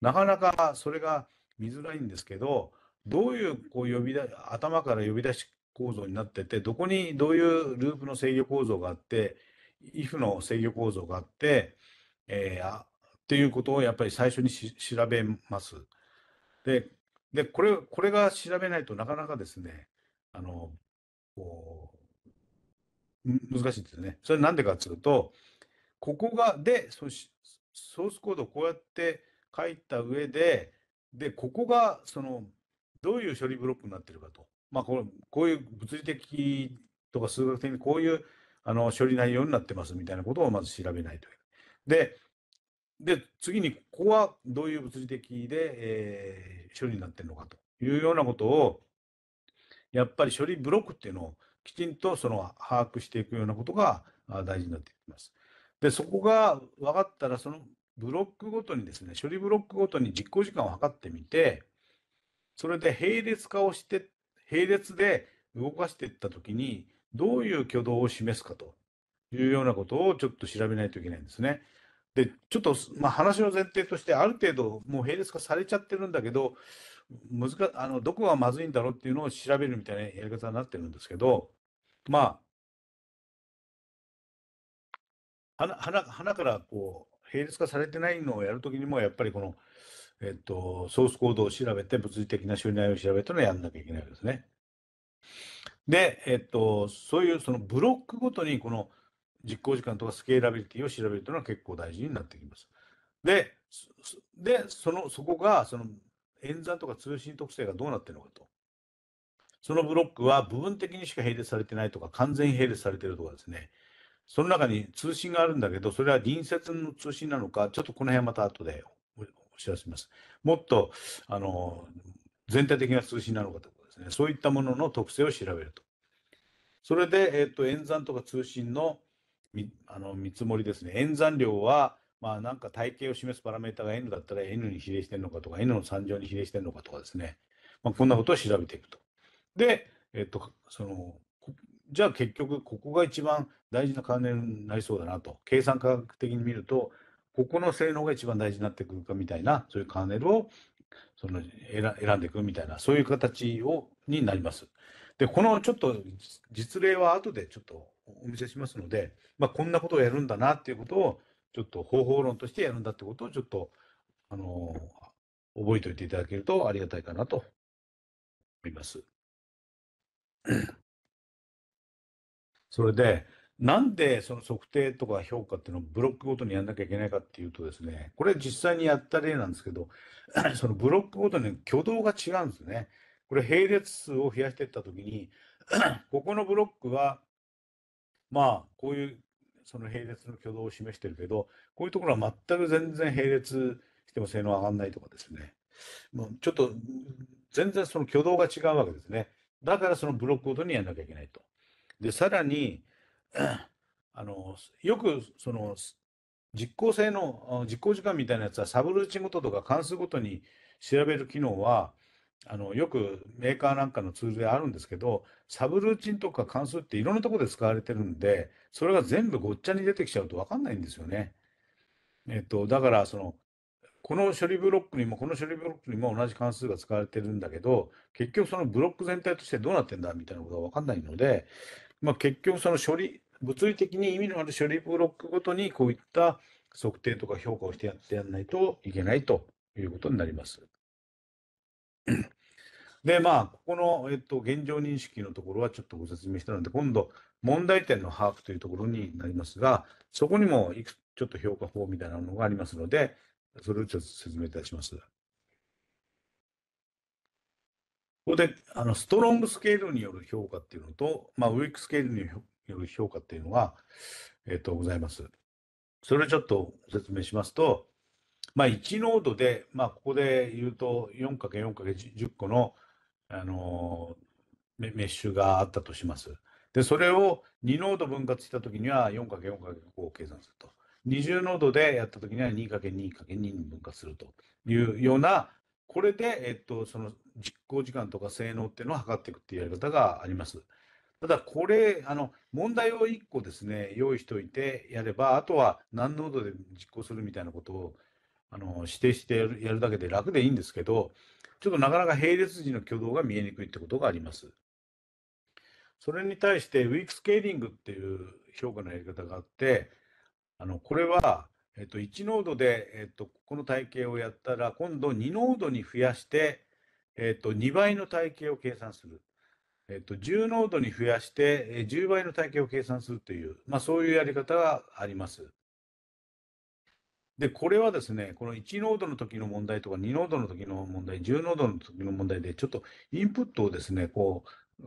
なかなかそれが見づらいんですけど、どういうこう呼び出頭から呼び出し構造になってて、どこにどういうループの制御構造があって if の制御構造があって、えー、あっていうことをやっぱり最初に調べます。ででこれこれが調べないとなかなかですね、あのこう難しいんですね。それなんでかっていうと、ここがでソースコードをこうやって書いた上ででここがそのどういう処理ブロックになってるかと。まあこれこういう物理的とか数学的にこういうあの処理内容になってますみたいなことをまず調べないといけない。で、で次にここはどういう物理的で、えー、処理になってるのかというようなことをやっぱり処理ブロックっていうのをきちんとその把握していくようなことが大事になってきます。でそこが分かったら、そのブロックごとにですね、処理ブロックごとに実行時間を測ってみて、それで並列化をして並列で動かしていったときにどういう挙動を示すかというようなことをちょっと調べないといけないんですね。でちょっと、まあ、話の前提として、ある程度もう並列化されちゃってるんだけど、難あのどこがまずいんだろうっていうのを調べるみたいなやり方になってるんですけど、まあ 花, 花からこう並列化されてないのをやるときにもやっぱりこの。えっと、ソースコードを調べて物理的な処理内容を調べてのをやんなきゃいけないわけですね。で、えっと、そういうそのブロックごとにこの実行時間とかスケーラビリティを調べるというのは結構大事になってきます。で、でそのそこがその演算とか通信特性がどうなってるのかと。そのブロックは部分的にしか並列されてないとか、完全に並列されてるとかですね。その中に通信があるんだけど、それは隣接の通信なのか、ちょっとこの辺はまた後で。知らせます。もっとあの全体的な通信なのかとかですね、そういったものの特性を調べると。それで、えっと、演算とか通信のみあの見積もりですね。演算量は、まあ、なんか体系を示すパラメータが エヌ だったら エヌ に比例してるのかとか エヌ のさん乗に比例してるのかとかですね、まあ、こんなことを調べていくと。で、えっと、そのじゃあ結局ここが一番大事な関連になりそうだなと。計算科学的に見るとここの性能が一番大事になってくるかみたいな、そういうカーネルをその選んでいくみたいな、そういう形をになります。で、このちょっと実例は後でちょっとお見せしますので、まあ、こんなことをやるんだなっていうことを、ちょっと方法論としてやるんだってことを、ちょっと、あのー、覚えておいていただけるとありがたいかなと思います。それで、なんでその測定とか評価っていうのをブロックごとにやんなきゃいけないかっていうとですね、これ実際にやった例なんですけど、そのブロックごとに挙動が違うんですね。これ並列数を増やしていったときに、ここのブロックは、まあ、こういうその並列の挙動を示してるけど、こういうところは全く全然並列しても性能上がらないとかですね、もうちょっと全然その挙動が違うわけですね。だからそのブロックごとにやんなきゃいけないと。で、さらに、あのよくその実行性の実行時間みたいなやつはサブルーチンごととか関数ごとに調べる機能はあのよくメーカーなんかのツールであるんですけど、サブルーチンとか関数っていろんなところで使われてるんで、それが全部ごっちゃに出てきちゃうと分かんないんですよね。えっと、だからそのこの処理ブロックにもこの処理ブロックにも同じ関数が使われてるんだけど、結局そのブロック全体としてどうなってんだみたいなことが分かんないので、まあ、結局その処理、物理的に意味のある処理ブロックごとにこういった測定とか評価をしてやってやらないといけないということになります。で、まあ、ここの、えっと、現状認識のところはちょっとご説明したので、今度、問題点の把握というところになりますが、そこにもいくちょっと評価法みたいなのがありますので、それをちょっと説明いたします。ここで、あのストロングスケールによる評価っていうのと、まあ、ウィークスケールによる評価っていうのが、えっと、ございます。それをちょっと説明しますと、まあ、いちノードで、まあ、ここで言うと よんかけるよんかけるじゅう 個の、あのー、メッシュがあったとします。で、それをにノード分割したときには よんかけるよんかけるご を計算すると。にじゅうノードでやったときには にかけるにかけるに に分割するというような、これで、えっと、その実行時間とか性能っていうのを測っていくっていうやり方があります。ただ、これ、あの、問題をいっこですね、用意しておいてやれば、あとは何ノードで実行するみたいなことをあの指定してやる、やるだけで楽でいいんですけど、ちょっとなかなか並列時の挙動が見えにくいってことがあります。それに対して、ウィークスケーリングっていう評価のやり方があって、あのこれは、えっと、いちノードで、えっと、この体系をやったら、今度にノードに増やして、えっと、にばいの体系を計算する。えっと、じゅうノードに増やして、じゅうばいの体系を計算するという、まあ、そういうやり方があります。で、これはですね、このいちノードの時の問題とかにノードの時の問題、じゅうノードの時の問題で、ちょっとインプットをですね、こう、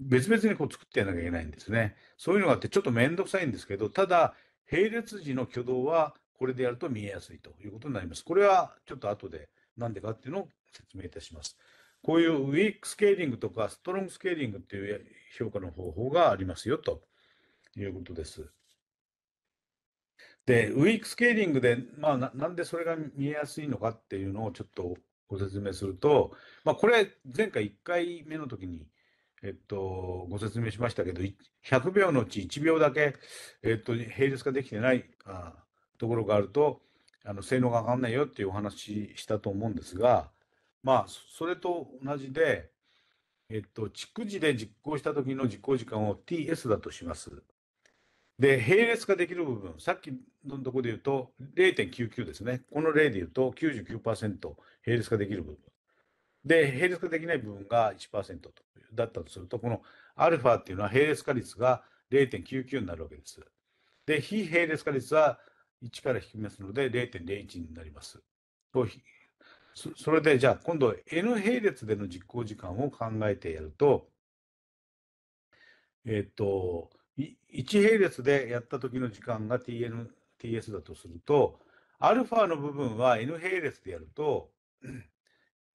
別々にこう作ってやらなきゃいけないんですね。そういうのがあって、ちょっとめんどくさいんですけど、ただ、並列時の挙動はこれでやると見えやすいということになります。これはちょっと後でなんでかっていうのを説明いたします。こういうウィークスケーリングとかストロングスケーリングっていう評価の方法がありますよということです。で、ウィークスケーリングで、まあ、な, なんでそれが見えやすいのかっていうのをちょっとご説明すると、まあ、これ、前回いっかいめの時に、えっと、ご説明しましたけど、ひゃくびょうのうちいちびょうだけ、えっと、並列化できてないあところがあると、あの性能が上がらないよっていうお話したと思うんですが、まあ、それと同じで、えっと、逐次で実行した時の実行時間を ティーエス だとします。で、並列化できる部分、さっきのところで言うと れいてんきゅうきゅう ですね。この例で言うと きゅうじゅうきゅうパーセント 並列化できる部分。で、並列化できない部分が いちパーセント とだったとすると、この α っていうのは並列化率が れいてんきゅうきゅう になるわけです。で、非並列化率はいちから引きますので れいてんれいいち になります。それで、じゃあ今度 n 並列での実行時間を考えてやると、えっと、いち並列でやった時の時間が ティーエヌ、ティーエス だとすると、α の部分は n 並列でやると、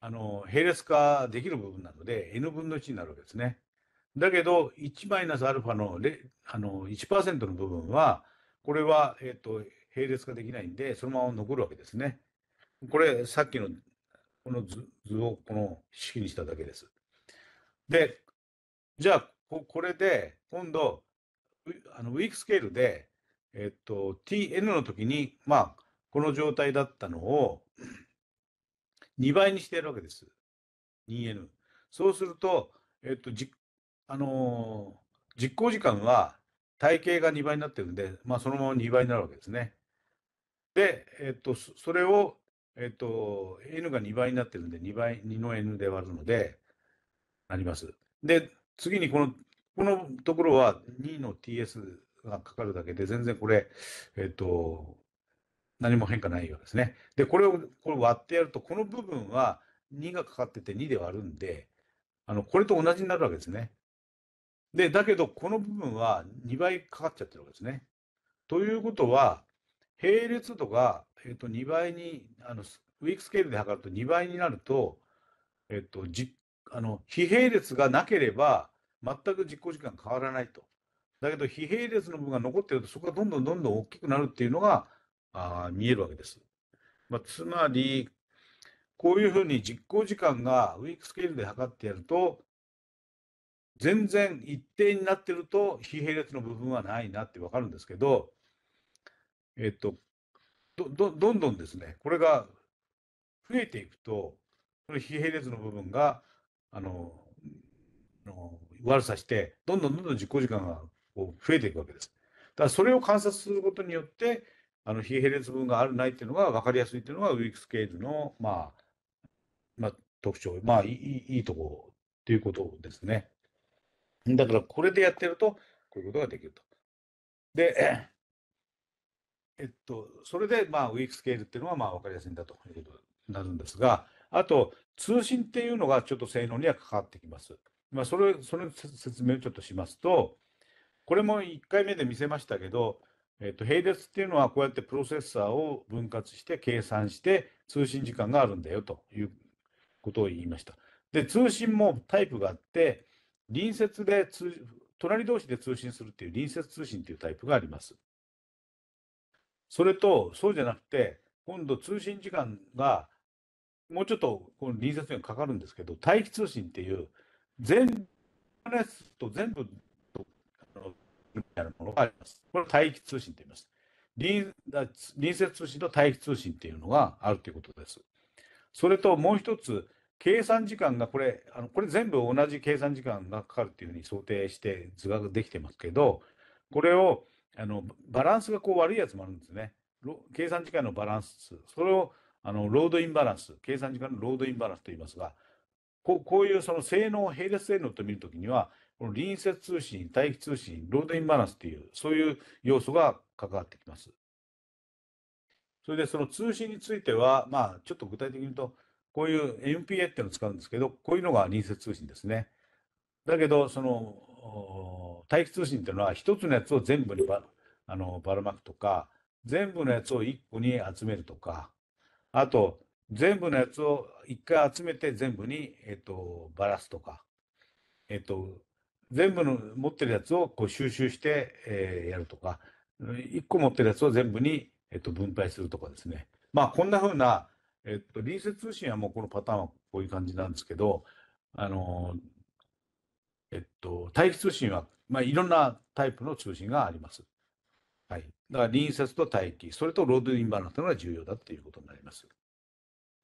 あの並列化できる部分なので エヌぶんのいちになるわけですね。だけど いちマイナスアルファ の, あの いちパーセント の部分は、これは、えっと、並列化できないんで、そのまま残るわけですね。これ、さっきのこの 図, 図をこの式にしただけです。で、じゃあ、こ, これで今度、あのウィークスケールで、えっと、ティーエヌ の時に、まあ、この状態だったのをにばいにしてやるわけです。にエヌ。そうすると、えっと、じあのー、実行時間は体系がにばいになってるんで、まあ、そのままにばいになるわけですね。で、えっと、それを、えっと、n がにばいになってるんで、にばい、にの n で割るので、なります。で、次にこの、このところはにの ティーエス がかかるだけで、全然これ、えっと、何も変化ないようですね。で、これをこれ割ってやると、この部分はにがかかっててにで割るんで、あのこれと同じになるわけですね。で、だけど、この部分はにばいかかっちゃってるわけですね。ということは、並列度が、えっと、にばいに、あのウィークスケールで測るとにばいになると、えっと、じあの非並列がなければ、全く実行時間変わらないと。だけど、非並列の部分が残ってると、そこがどんどんどんどん大きくなるっていうのが、あ見えるわけです。まあ、つまり、こういうふうに実行時間がウィークスケールで測ってやると、全然一定になってると、非並列の部分はないなって分かるんですけど、えっと、ど, ど, どんどんですね、これが増えていくと、この非並列の部分があの悪さして、どんどんどんどん実行時間が増えていくわけです。だからそれを観察することによって、あの非並列部分があるないっていうのが分かりやすいっていうのがウィークスケールの、まあまあ、特徴、まあいい、いいところっていうことですね。だからこれでやってると、こういうことができると。で、えっと、それで、まあ、ウィークスケールっていうのは、まあ、分かりやすいんだということになるんですが、あと、通信っていうのがちょっと性能には関わってきます。まあ、それ、その説明をちょっとしますと、これもいっかいめで見せましたけど、えっと、並列っていうのは、こうやってプロセッサーを分割して計算して、通信時間があるんだよということを言いました。で、通信もタイプがあって、隣接で通、隣同士で通信するっていう隣接通信っていうタイプがあります。それと、そうじゃなくて、今度通信時間が、もうちょっとこの隣接にかかるんですけど、待機通信っていう、全部のやつと全部と、みたいなものがあります。これを待機通信と言います。隣、隣接通信と待機通信っていうのがあるということです。それともう一つ、計算時間がこれ、あのこれ全部同じ計算時間がかかるっていうふうに想定して図ができてますけど、これを、あのバランスがこう悪いやつもあるんですね。計算時間のバランス、それをあのロードインバランス、計算時間のロードインバランスと言いますが、こう、こういうその性能を並列性能と見るときには、この隣接通信、待機通信、ロードインバランスという、そういう要素が関わってきます。それでその通信については、まあ、ちょっと具体的に言うと、こういう エムピーエー っていうのを使うんですけど、こういうのが隣接通信ですね。だけど、その、待機通信っていうのは一つのやつを全部に ば, あのばらまくとか、全部のやつをいっこに集めるとか、あと全部のやつをいっかい集めて全部に、えっと、ばらすとか、えっと、全部の持ってるやつをこう収集して、えー、やるとか、いっこ持ってるやつを全部に、えっと、分配するとかですね。まあこんなふうな、えっと、隣接通信はもうこのパターンはこういう感じなんですけど、あのえっと、待機通信はまあ、いろんなタイプの通信があります。はい。だから隣接と待機、それとロードインバランスというのが重要だということになります。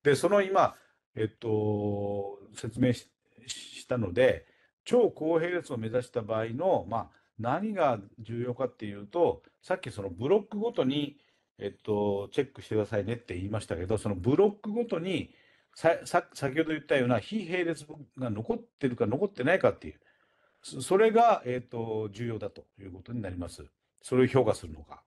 で、その今、えっと、説明 し, したので、超高並列を目指した場合の、まあ、何が重要かっていうと、さっきそのブロックごとに、えっと、チェックしてくださいねって言いましたけど、そのブロックごとにささ、先ほど言ったような非並列が残ってるか残ってないかっていう。それが、えーと、重要だということになります。それを評価するのが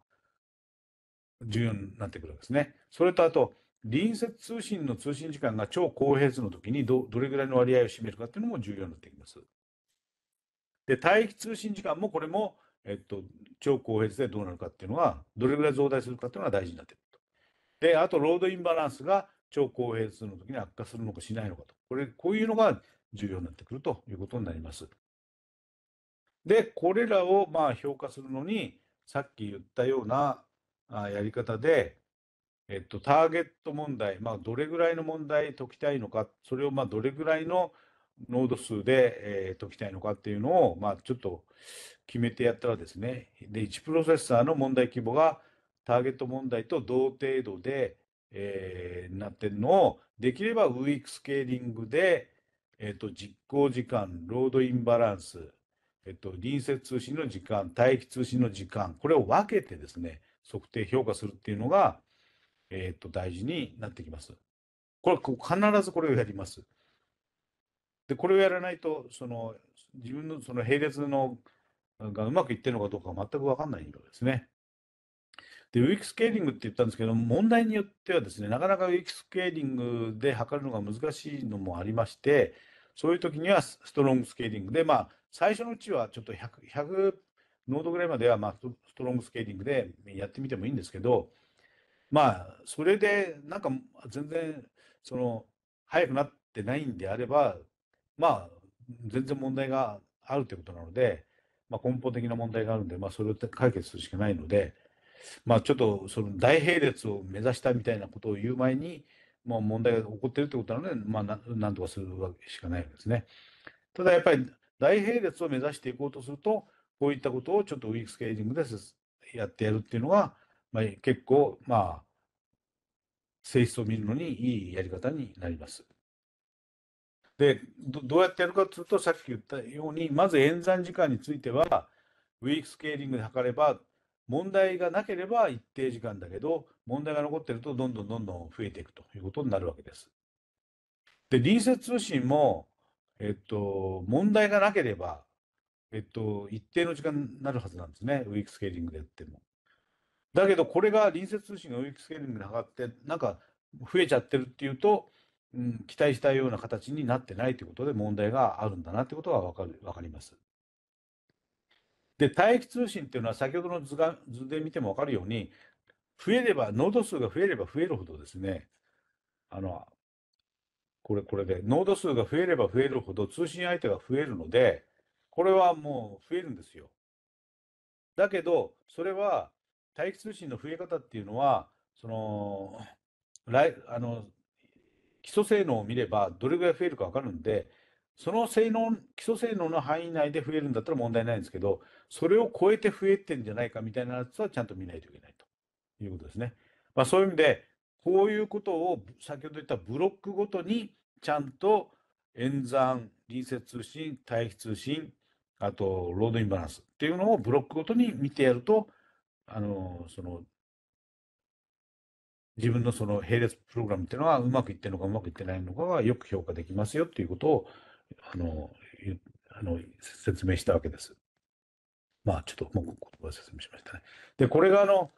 重要になってくるわけですね。それとあと、隣接通信の通信時間が超高並列の時に ど, どれぐらいの割合を占めるかっていうのも重要になってきます。で、待機通信時間もこれも、えーと、超高並列でどうなるかっていうのは、どれぐらい増大するかっていうのが大事になってくると。で、あと、ロードインバランスが超高並列の時に悪化するのかしないのかと。これ、こういうのが重要になってくるということになります。で、これらをまあ評価するのに、さっき言ったようなやり方で、えっと、ターゲット問題、まあ、どれぐらいの問題解きたいのか、それをまあどれぐらいのノード数で、えー、解きたいのかっていうのを、まあ、ちょっと決めてやったらですね、で、いちプロセッサーの問題規模がターゲット問題と同程度で、えー、なってるのを、できればウィークスケーリングで、えっと、実行時間、ロードインバランス、えっと、隣接通信の時間、待機通信の時間、これを分けてですね、測定、評価するっていうのが、えっと、大事になってきます。これ、必ずこれをやります。で、これをやらないと、その、自分のその並列のがうまくいってるのかどうかは全く分かんないようですね。で、ウィークスケーリングって言ったんですけど、問題によってはですね、なかなかウィークスケーリングで測るのが難しいのもありまして、そういう時にはストロングスケーリングで、まあ、最初のうちはちょっと ひゃく, ひゃくノードぐらいまでは、まあ、ストロングスケーリングでやってみてもいいんですけど、まあ、それでなんか全然その速くなってないんであれば、まあ、全然問題があるということなので、まあ、根本的な問題があるんで、まあ、それを解決するしかないので、まあ、ちょっとその大並列を目指したみたいなことを言う前に、まあ、問題が起こっているということなので、まあ、な, なんとかするわけしかないわけですね。ただやっぱり大並列を目指していこうとすると、こういったことをちょっとウィークスケーリングでやってやるっていうのが、まあ、結構、ま性質を見るのにいいやり方になります。で、 ど, どうやってやるかというと、さっき言ったように、まず演算時間については、ウィークスケーリングで測れば、問題がなければ一定時間だけど、問題が残っているとどんどんどんどん増えていくということになるわけです。で、リーセ通信も、えっと、問題がなければ、えっと、一定の時間になるはずなんですね、ウィークスケーリングでやっても。だけど、これが隣接通信がウィークスケーリングで測って、なんか増えちゃってるっていうと、うん、期待したような形になってないということで、問題があるんだなということが分かる、分かります。で、帯域通信っていうのは、先ほどの図が、図で見ても分かるように、増えれば、ノード数が増えれば増えるほどですね、あの、これ、これで、ノード数が増えれば増えるほど通信相手が増えるので、これはもう増えるんですよ。だけど、それは帯域通信の増え方っていうのは、その来あの基礎性能を見ればどれぐらい増えるか分かるんで、その性能、基礎性能の範囲内で増えるんだったら問題ないんですけど、それを超えて増えてんじゃないかみたいなやつはちゃんと見ないといけないということですね。まあ、そういう意味で、こういうことを先ほど言ったブロックごとにちゃんと演算、隣接通信、帯域通信、あと、ロードインバランスっていうのをブロックごとに見てやると、あのその自分のその並列プログラムっていうのはうまくいってるのかうまくいってないのかがよく評価できますよっていうことをあのあの説明したわけです。まあ、ちょっともう言葉を説明しましたね。で、これがあの、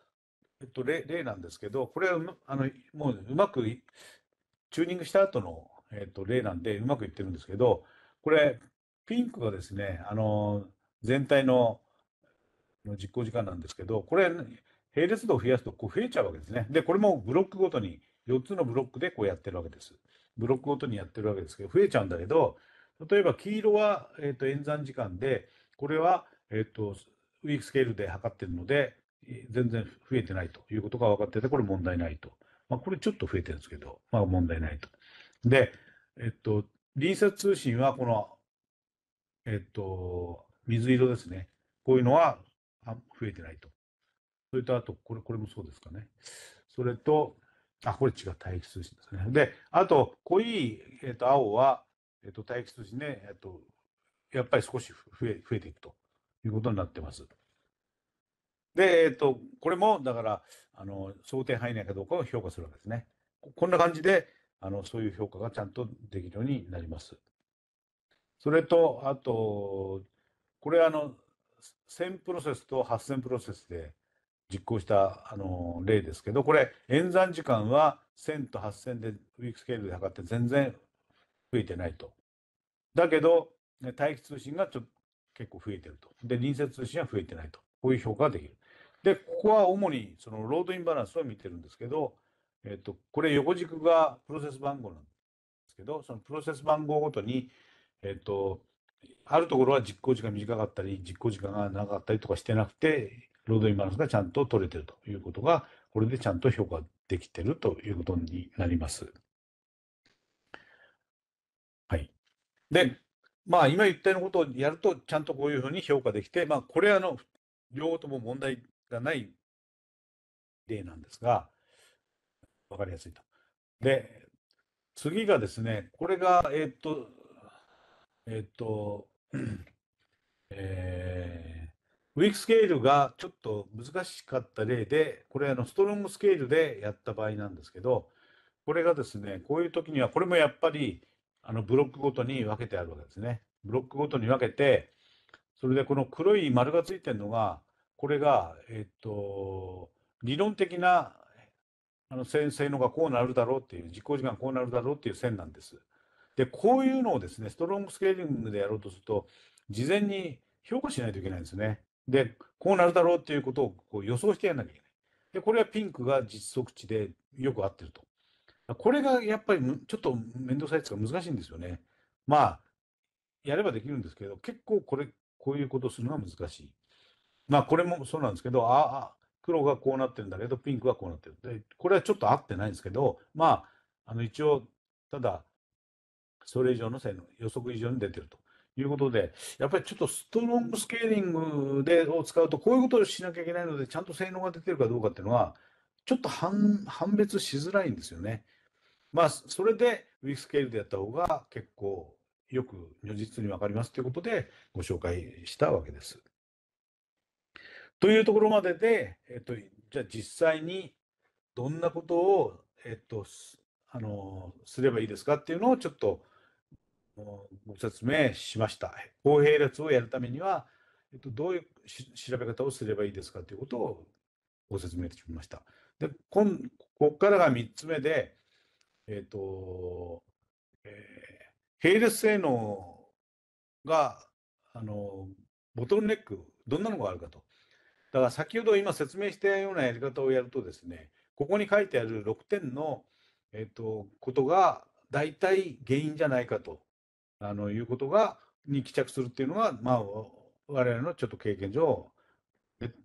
えっと、例, 例なんですけど、これはうあのもううまくチューニングした後の、えっと、例なんでうまくいってるんですけど、これ、ピンクがですね、あの全体の実行時間なんですけど、これ、並列度を増やすとこう増えちゃうわけですね。で、これもブロックごとに、よっつのブロックでこうやってるわけです。ブロックごとにやってるわけですけど、増えちゃうんだけど、例えば黄色は、えー、と演算時間で、これは、えー、とウィークスケールで測ってるので、全然増えてないということが分かってて、これ問題ないと。まあ、これちょっと増えてるんですけど、まあ問題ないと。で、えっ、ー、と、隣接通信はこの、えっと、水色ですね。こういうのは増えてないと。それと、あと、これ、これもそうですかね。それと、あ、これ違う、帯域通信ですね。で、あと、濃い、えっと、青は、えっと、帯域通信ね、えっと、やっぱり少し増え、増えていくということになってます。で、えっと、これも、だから、あの、想定範囲内かどうかを評価するわけですね。こんな感じで、あの、そういう評価がちゃんとできるようになります。それと、あと、これあの、せんプロセスとはっせんプロセスで実行したあの例ですけど、これ、演算時間はせんとはっせんでウィークスケールで測って全然増えてないと。だけど、帯域通信がちょっと結構増えてると。で、隣接通信は増えてないと。こういう評価ができる。で、ここは主にそのロードインバランスを見てるんですけど、えっと、これ、横軸がプロセス番号なんですけど、そのプロセス番号ごとに、えっと、あるところは実行時間短かったり、実行時間が長かったりとかしてなくて、ロードインバランスがちゃんと取れてるということが、これでちゃんと評価できてるということになります。はい。で、まあ、今言ったようなことをやると、ちゃんとこういうふうに評価できて、まあ、これはあの、両方とも問題がない例なんですが、わかりやすいと。で、次がですね、これが、えっと、えっと、えー、ウィークスケールがちょっと難しかった例で、これあのストロングスケールでやった場合なんですけど、これがですね、こういう時には、これもやっぱりあのブロックごとに分けてあるわけですね。ブロックごとに分けて、それでこの黒い丸がついてるのが、これが、えっと、理論的なあの性能がこうなるだろうっていう、実行時間こうなるだろうっていう線なんです。で、こういうのをですね、ストロングスケーリングでやろうとすると、事前に評価しないといけないんですね。で、こうなるだろうっていうことをこう予想してやらなきゃいけない。で、これはピンクが実測値でよく合ってると。これがやっぱりちょっと面倒くさいというか難しいんですよね。まあ、やればできるんですけど、結構これ、こういうことをするのは難しい。まあ、これもそうなんですけど、ああ、黒がこうなってるんだけど、ピンクはこうなってる。で、これはちょっと合ってないんですけど、まあ、あの一応、ただ、それ以上の性能、予測以上に出てるということで、やっぱりちょっとストロングスケーリングでを使うと、こういうことをしなきゃいけないので、ちゃんと性能が出てるかどうかっていうのは、ちょっと 判, 判別しづらいんですよね。まあ、それでウィークスケールでやった方が結構よく如実に分かりますということでご紹介したわけです。というところまでで、えっと、じゃあ実際にどんなことを、えっと、あのすればいいですかっていうのをちょっとご説明しました。公平列をやるためには、えっと、どういう調べ方をすればいいですかということをご説明しました。で、今ここからがみっつめで、えっとえー、並列性能があのボトルネック、どんなのがあるかと。だから先ほど今説明したようなやり方をやるとですね、ここに書いてあるろくてんの、えっと、ことが大体原因じゃないかとあのいうことがに帰着するっていうのが、まあ、我々のちょっと経験上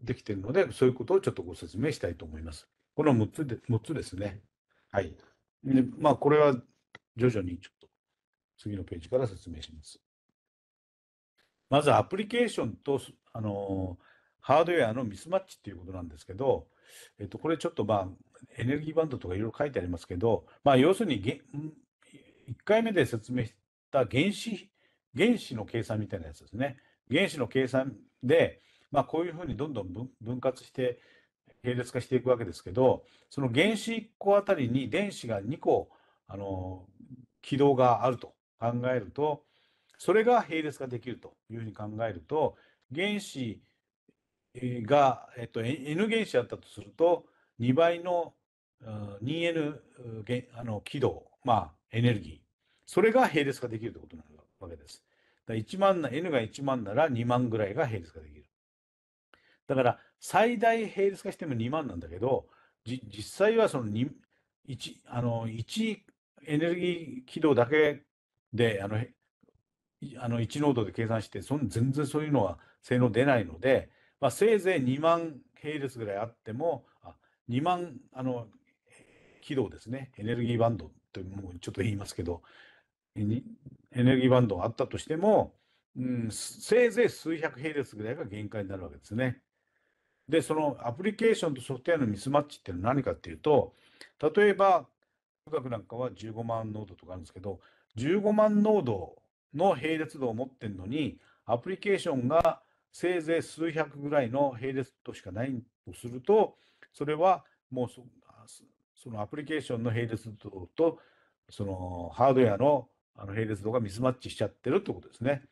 できているので、そういうことをちょっとご説明したいと思います。このむっつで、むっつですね。はい。で、まあ、これは徐々にちょっと次のページから説明します。まずアプリケーションとあのハードウェアのミスマッチっていうことなんですけど、えっと、これちょっとまあエネルギーバンドとかいろいろ書いてありますけど、まあ、要するにいっかいめで説明した原子、原子の計算みたいなやつですね。原子の計算で、まあ、こういうふうにどんどん分割して並列化していくわけですけど、その原子いっこあたりに電子がにこあの軌道があると考えると、それが並列化できるというふうに考えると、原子が、えっと、N 原子だったとするとにばいの にエヌ あの軌道、まあ、エネルギー、それが並列化できるということになるわけです。だからいちまんな N がいちまんならにまんぐらいが並列化できる。だから最大並列化してもにまんなんだけど、じ実際はその に いち, あのいちエネルギー軌道だけであのあのいち濃度で計算して、その全然そういうのは性能出ないので、まあ、せいぜいにまん並列ぐらいあっても、あにまんあの軌道ですね、エネルギーバンドともうちょっと言いますけど、エネルギーバンドがあったとしても、うん、せいぜい数百並列ぐらいが限界になるわけですね。で、そのアプリケーションとソフトウェアのミスマッチっていうのは何かっていうと、例えば富岳なんかはじゅうごまんノードとかあるんですけど、じゅうごまんノードの並列度を持ってるのに、アプリケーションがせいぜい数百ぐらいの並列度しかないとすると、それはもう そ, そのアプリケーションの並列度とそのハードウェア の, あの並列度がミスマッチしちゃってるってことですね。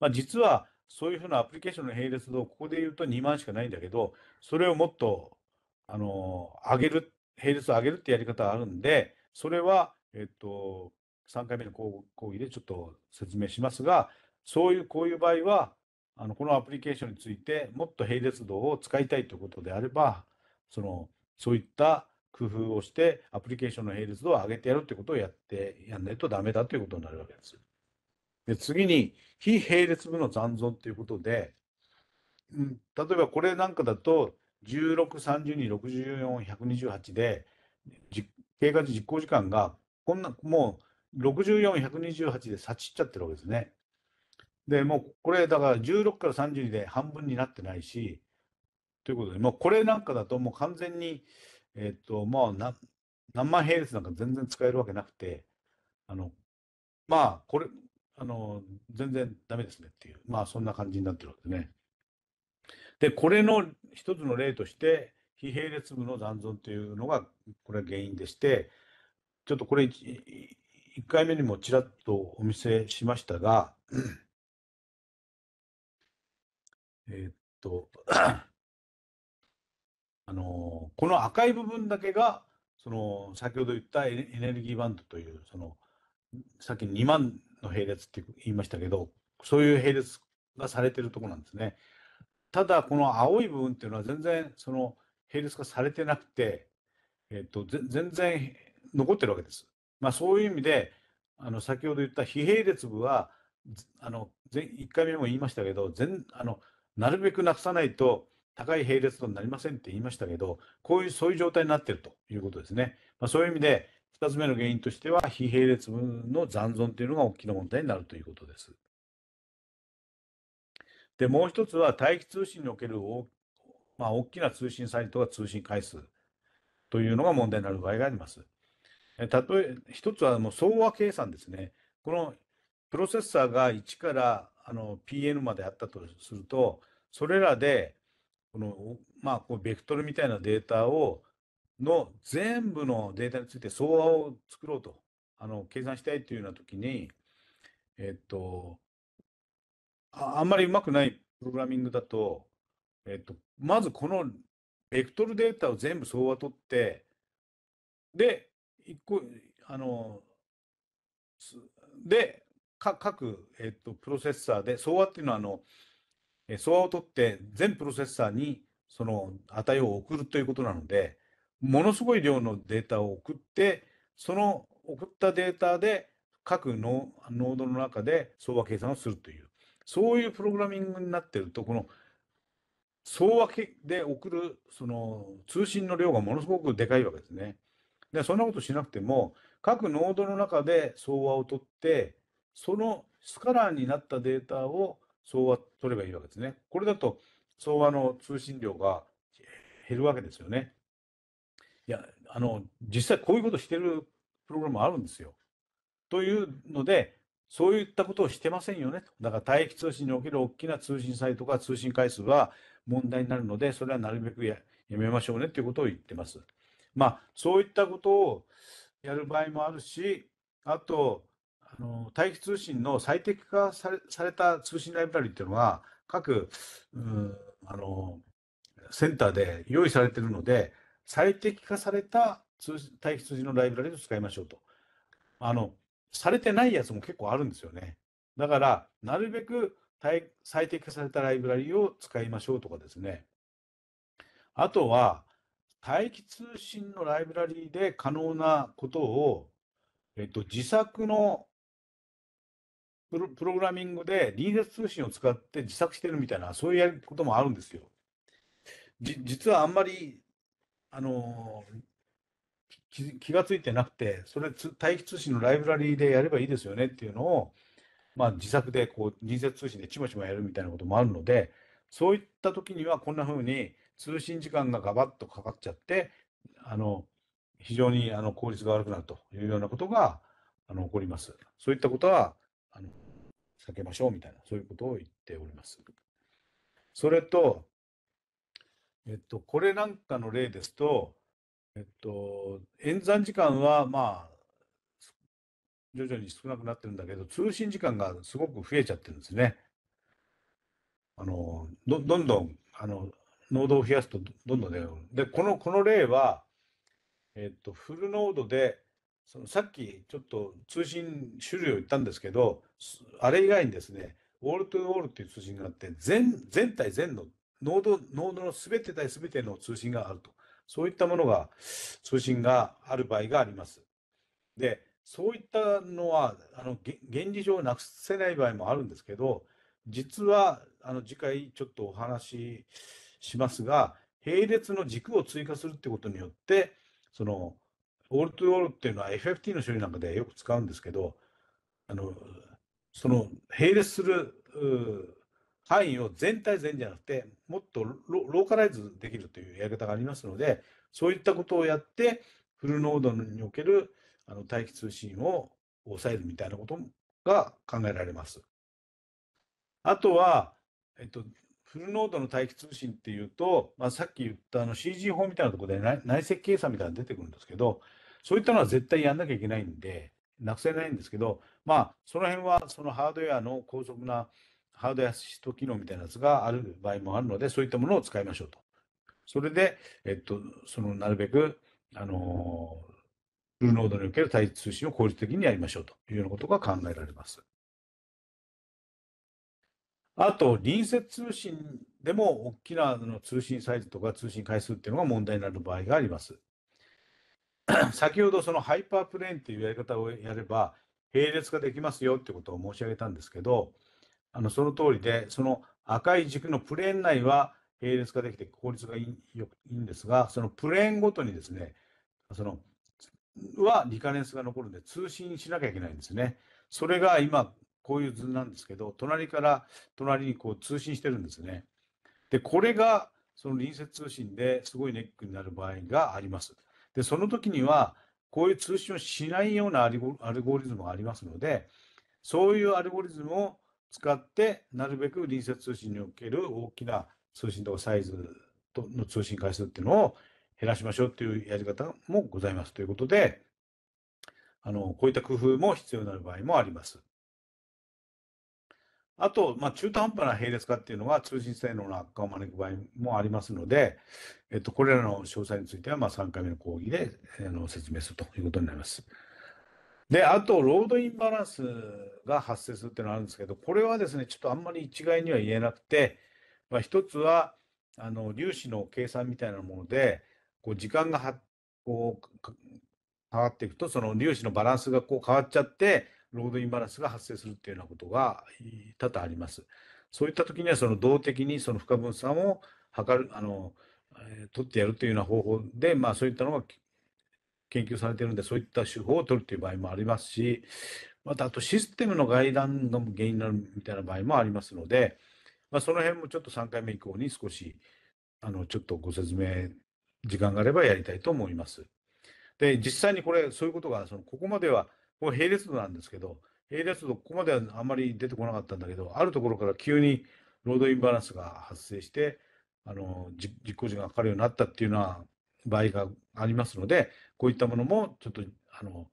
まあ、実はそういうふうなアプリケーションの並列度をここで言うとにまんしかないんだけど、それをもっとあの上げる、並列を上げるってやり方があるんで、それは、えっと、さんかいめの講義でちょっと説明しますが、そういうこういう場合はあのこのアプリケーションについてもっと並列度を使いたいということであれば、そのそういった工夫をしてアプリケーションの並列度を上げてやるということをやってやんないとダメだということになるわけです。で、次に非並列部の残存ということで、うん、例えばこれなんかだとじゅうろく、さんじゅうに、ろくじゅうよん、ひゃくにじゅうはちで経過実行時間がこんなもうろくじゅうよん、ひゃくにじゅうはちで差散っちゃってるわけですね。でもうこれだからじゅうろくからさんじゅうにで半分になってないしということで、もうこれなんかだともう完全に、えっとまあ、な何万並列なんか全然使えるわけなくて、あのまあこれあの全然ダメですねっていう、まあそんな感じになってるわけですね。でこれの一つの例として非並列部の残存というのがこれが原因でして、ちょっとこれ 1, いっかいめにもちらっとお見せしましたがえっとあのこの赤い部分だけがその先ほど言ったエネルギーバンドという、そのさっきにまんの並列って言いましたけど、そういう並列がされてるところなんですね。ただこの青い部分っていうのは全然その並列化されてなくて、えっと、全然残ってるわけです。まあ、そういう意味であの先ほど言った非並列部はあのいっかいめも言いましたけど、全あのなるべくなくさないと高い並列度になりませんって言いましたけど、こういうそういう状態になっているということですね。まあ、そういう意味でふたつめの原因としては非並列部の残存というのが大きな問題になるということです。でもう一つは、待機通信における 大,、まあ、大きな通信サイトが通信回数というのが問題になる場合があります。例え一つはもう総和計算ですね。このプロセッサーがいちからあの ピーエヌ まであったとすると、それらでこの、まあ、こうベクトルみたいなデータをの全部のデータについて総和を作ろうとあの計算したいというようなときに、えっとあ、あんまりうまくないプログラミングだと、えっと、まずこのベクトルデータを全部総和取って、で、一個、あの、で、か各、えっと、プロセッサーで、総和っていうのはあの、総和を取って、全プロセッサーにその値を送るということなので、ものすごい量のデータを送って、その送ったデータで、各ノードの中で総和計算をするという、そういうプログラミングになってると、この、総和で送るその通信の量がものすごくでかいわけですね。で、そんなことしなくても、各ノードの中で総和を取って、そのスカラーになったデータを総和取ればいいわけですね。これだと総和の通信量が減るわけですよね。いや、あの、実際こういうことしてるプログラムもあるんですよ。というので、そういったことをしてませんよねと。だから帯域通信における大きな通信サイトが通信回数は問題になるので、それはなるべく や, やめましょうねということを言ってます。まあ、そういったことをやる場合もあるし、あと、あの帯域通信の最適化さ れ, された通信ライブラリっていうのは、各うんあのセンターで用意されているので、最適化された通帯域通信のライブラリを使いましょうと。あのされてないやつも結構あるんですよね。だから、なるべく最適化されたライブラリを使いましょうとかですね。あとは、帯域通信のライブラリで可能なことを、えっと、自作のプ ロ, プログラミングで隣接通信を使って自作してるみたいな、そういうこともあるんですよ。じ実はあんまり、あのー気, 気がついてなくて、それ帯域通信のライブラリーでやればいいですよねっていうのを、まあ、自作でこう隣接通信でちまちまやるみたいなこともあるので、そういった時にはこんな風に通信時間がガバッとかかっちゃって、あの非常にあの効率が悪くなるというようなことがあの起こります。そういったことはあの避けましょうみたいな、そういうことを言っております。それと、えっと、これなんかの例ですと、えっと、演算時間は、まあ、徐々に少なくなってるんだけど、通信時間がすごく増えちゃってるんですね。あの ど, どんどんあのノードを増やすとどんどん出る。で、この、この例は、えっと、フルノードで、そのさっきちょっと通信種類を言ったんですけど、あれ以外にですね、オールトゥオールっていう通信があって、全, 全体全のノード、ノードのすべて対すべての通信があると。そういったものが、通信がある場合があります。で、そういったのは、あの原理上なくせない場合もあるんですけど、実は、あの次回ちょっとお話ししますが、並列の軸を追加するってことによって、その、オールトゥオールっていうのは エフエフティー の処理なんかでよく使うんですけど、あの、その、並列する範囲を全体全じゃなくて、もっと ロ, ローカライズできるというやり方がありますので、そういったことをやって、フルノードにおけるあの帯域通信を抑えるみたいなことが考えられます。あとは、えっと、フルノードの帯域通信っていうと、まあ、さっき言ったあの シージー 法みたいなところで内, 内積計算みたいなのが出てくるんですけど、そういったのは絶対やんなきゃいけないんで、なくせないんですけど、まあ、その辺はそのハードウェアの高速なハードやシフト機能みたいなやつがある場合もあるので、そういったものを使いましょうと。それで、えっと、そのなるべく、あのフルノードにおける帯域通信を効率的にやりましょうというようなことが考えられます。あと、隣接通信でも大きなの通信サイズとか通信回数っていうのが問題になる場合があります。先ほど、そのハイパープレーンっていうやり方をやれば、並列ができますよってことを申し上げたんですけど、あのその通りで、その赤い軸のプレーン内は並列化できて効率がいい、よいいんですが、そのプレーンごとにですね、そのはリカレンスが残るので通信しなきゃいけないんですね。それが今、こういう図なんですけど、隣から隣にこう通信してるんですね。で、これがその隣接通信ですごいネックになる場合があります。で、その時には、こういう通信をしないようなアルゴ、アルゴリズムがありますので、そういうアルゴリズムを使って、なるべく隣接通信における大きな通信とかサイズの通信回数っていうのを減らしましょうっていうやり方もございますということで、あの、こういった工夫も必要になる場合もあります。あと、まあ、中途半端な並列化っていうのは通信性能の悪化を招く場合もありますので、えっと、これらの詳細については、まあ、さんかいめの講義で、えー、の説明するということになります。で、あと、ロードインバランスが発生するっていうのがあるんですけど、これはですね、ちょっとあんまり一概には言えなくて、まあ、一つは、あの、粒子の計算みたいなもので、こう、時間がはこう変わっていくと、その粒子のバランスがこう変わっちゃって、ロードインバランスが発生するっていうようなことが多々あります。そういった時にはその動的にその負荷分散を測る、あの、えー、取ってやるというような方法で、まあ、そういったのが研究されているので、そういった手法を取るという場合もありますし、またあとシステムの外乱が原因になるみたいな場合もありますので、まあ、その辺もちょっとさんかいめ以降に少しあのちょっとご説明時間があればやりたいと思います。で、実際にこれそういうことがそのここまではこれ並列度なんですけど、並列度、ここまではあんまり出てこなかったんだけど、あるところから急にロードインバランスが発生して、あの実行時間がかかるようになったっていうような場合がありますので、こういったものもちょっとあの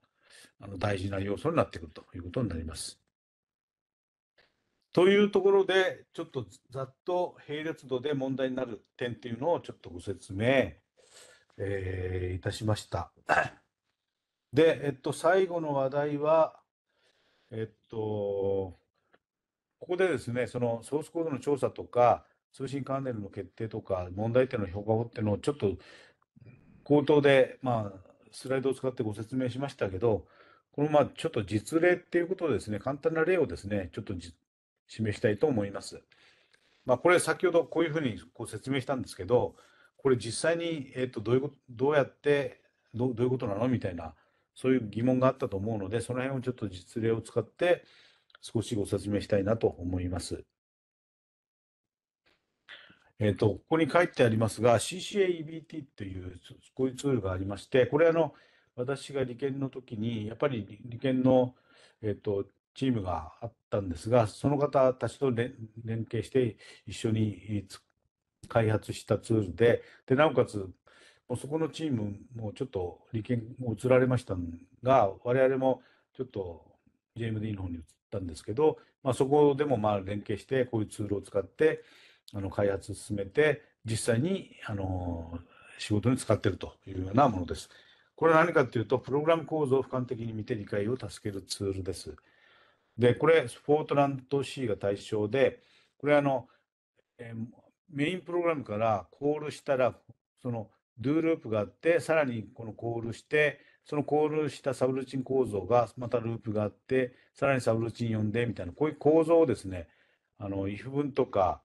あの大事な要素になってくるということになります。というところで、ちょっとざっと並列度で問題になる点っていうのをちょっとご説明、えー、いたしました。で、えっと、最後の話題は、えっと、ここでですね、そのソースコードの調査とか、通信関連の決定とか、問題点の評価法っていうのをちょっと口頭で、まあ、スライドを使ってご説明しましたけど、このまあちょっと実例っていうことをですね、簡単な例をですね、ちょっと示したいと思います。まあ、これ、先ほどこういうふうにこう説明したんですけど、これ実際に、えっと、どういうこと、どうやってどう、どういうことなのみたいな。そういう疑問があったと思うので、その辺をちょっと実例を使って少しご説明したいなと思います。えっと、ここに書いてありますが、シーシーエービーティー というこういうツールがありまして、これあの、私が理研の時に、やっぱり理研の、えっと、チームがあったんですが、その方たちと連携して一緒に開発したツールで、で、なおかつ、そこのチームもちょっと利権を移られましたが、我々もちょっと ジェイエムディー の方に移ったんですけど、まあ、そこでもまあ連携して、こういうツールを使ってあの開発を進めて、実際にあの仕事に使っているというようなものです。これは何かというと、プログラム構造を俯瞰的に見て理解を助けるツールです。で、これ、フォートラント C が対象で、これはあの、えー、メインプログラムからコールしたら、その、ドゥループがあって、さらにこのコールして、そのコールしたサブルーチン構造が、またループがあって、さらにサブルーチン呼んで、みたいな、こういう構造をですね、あの、if 文とか、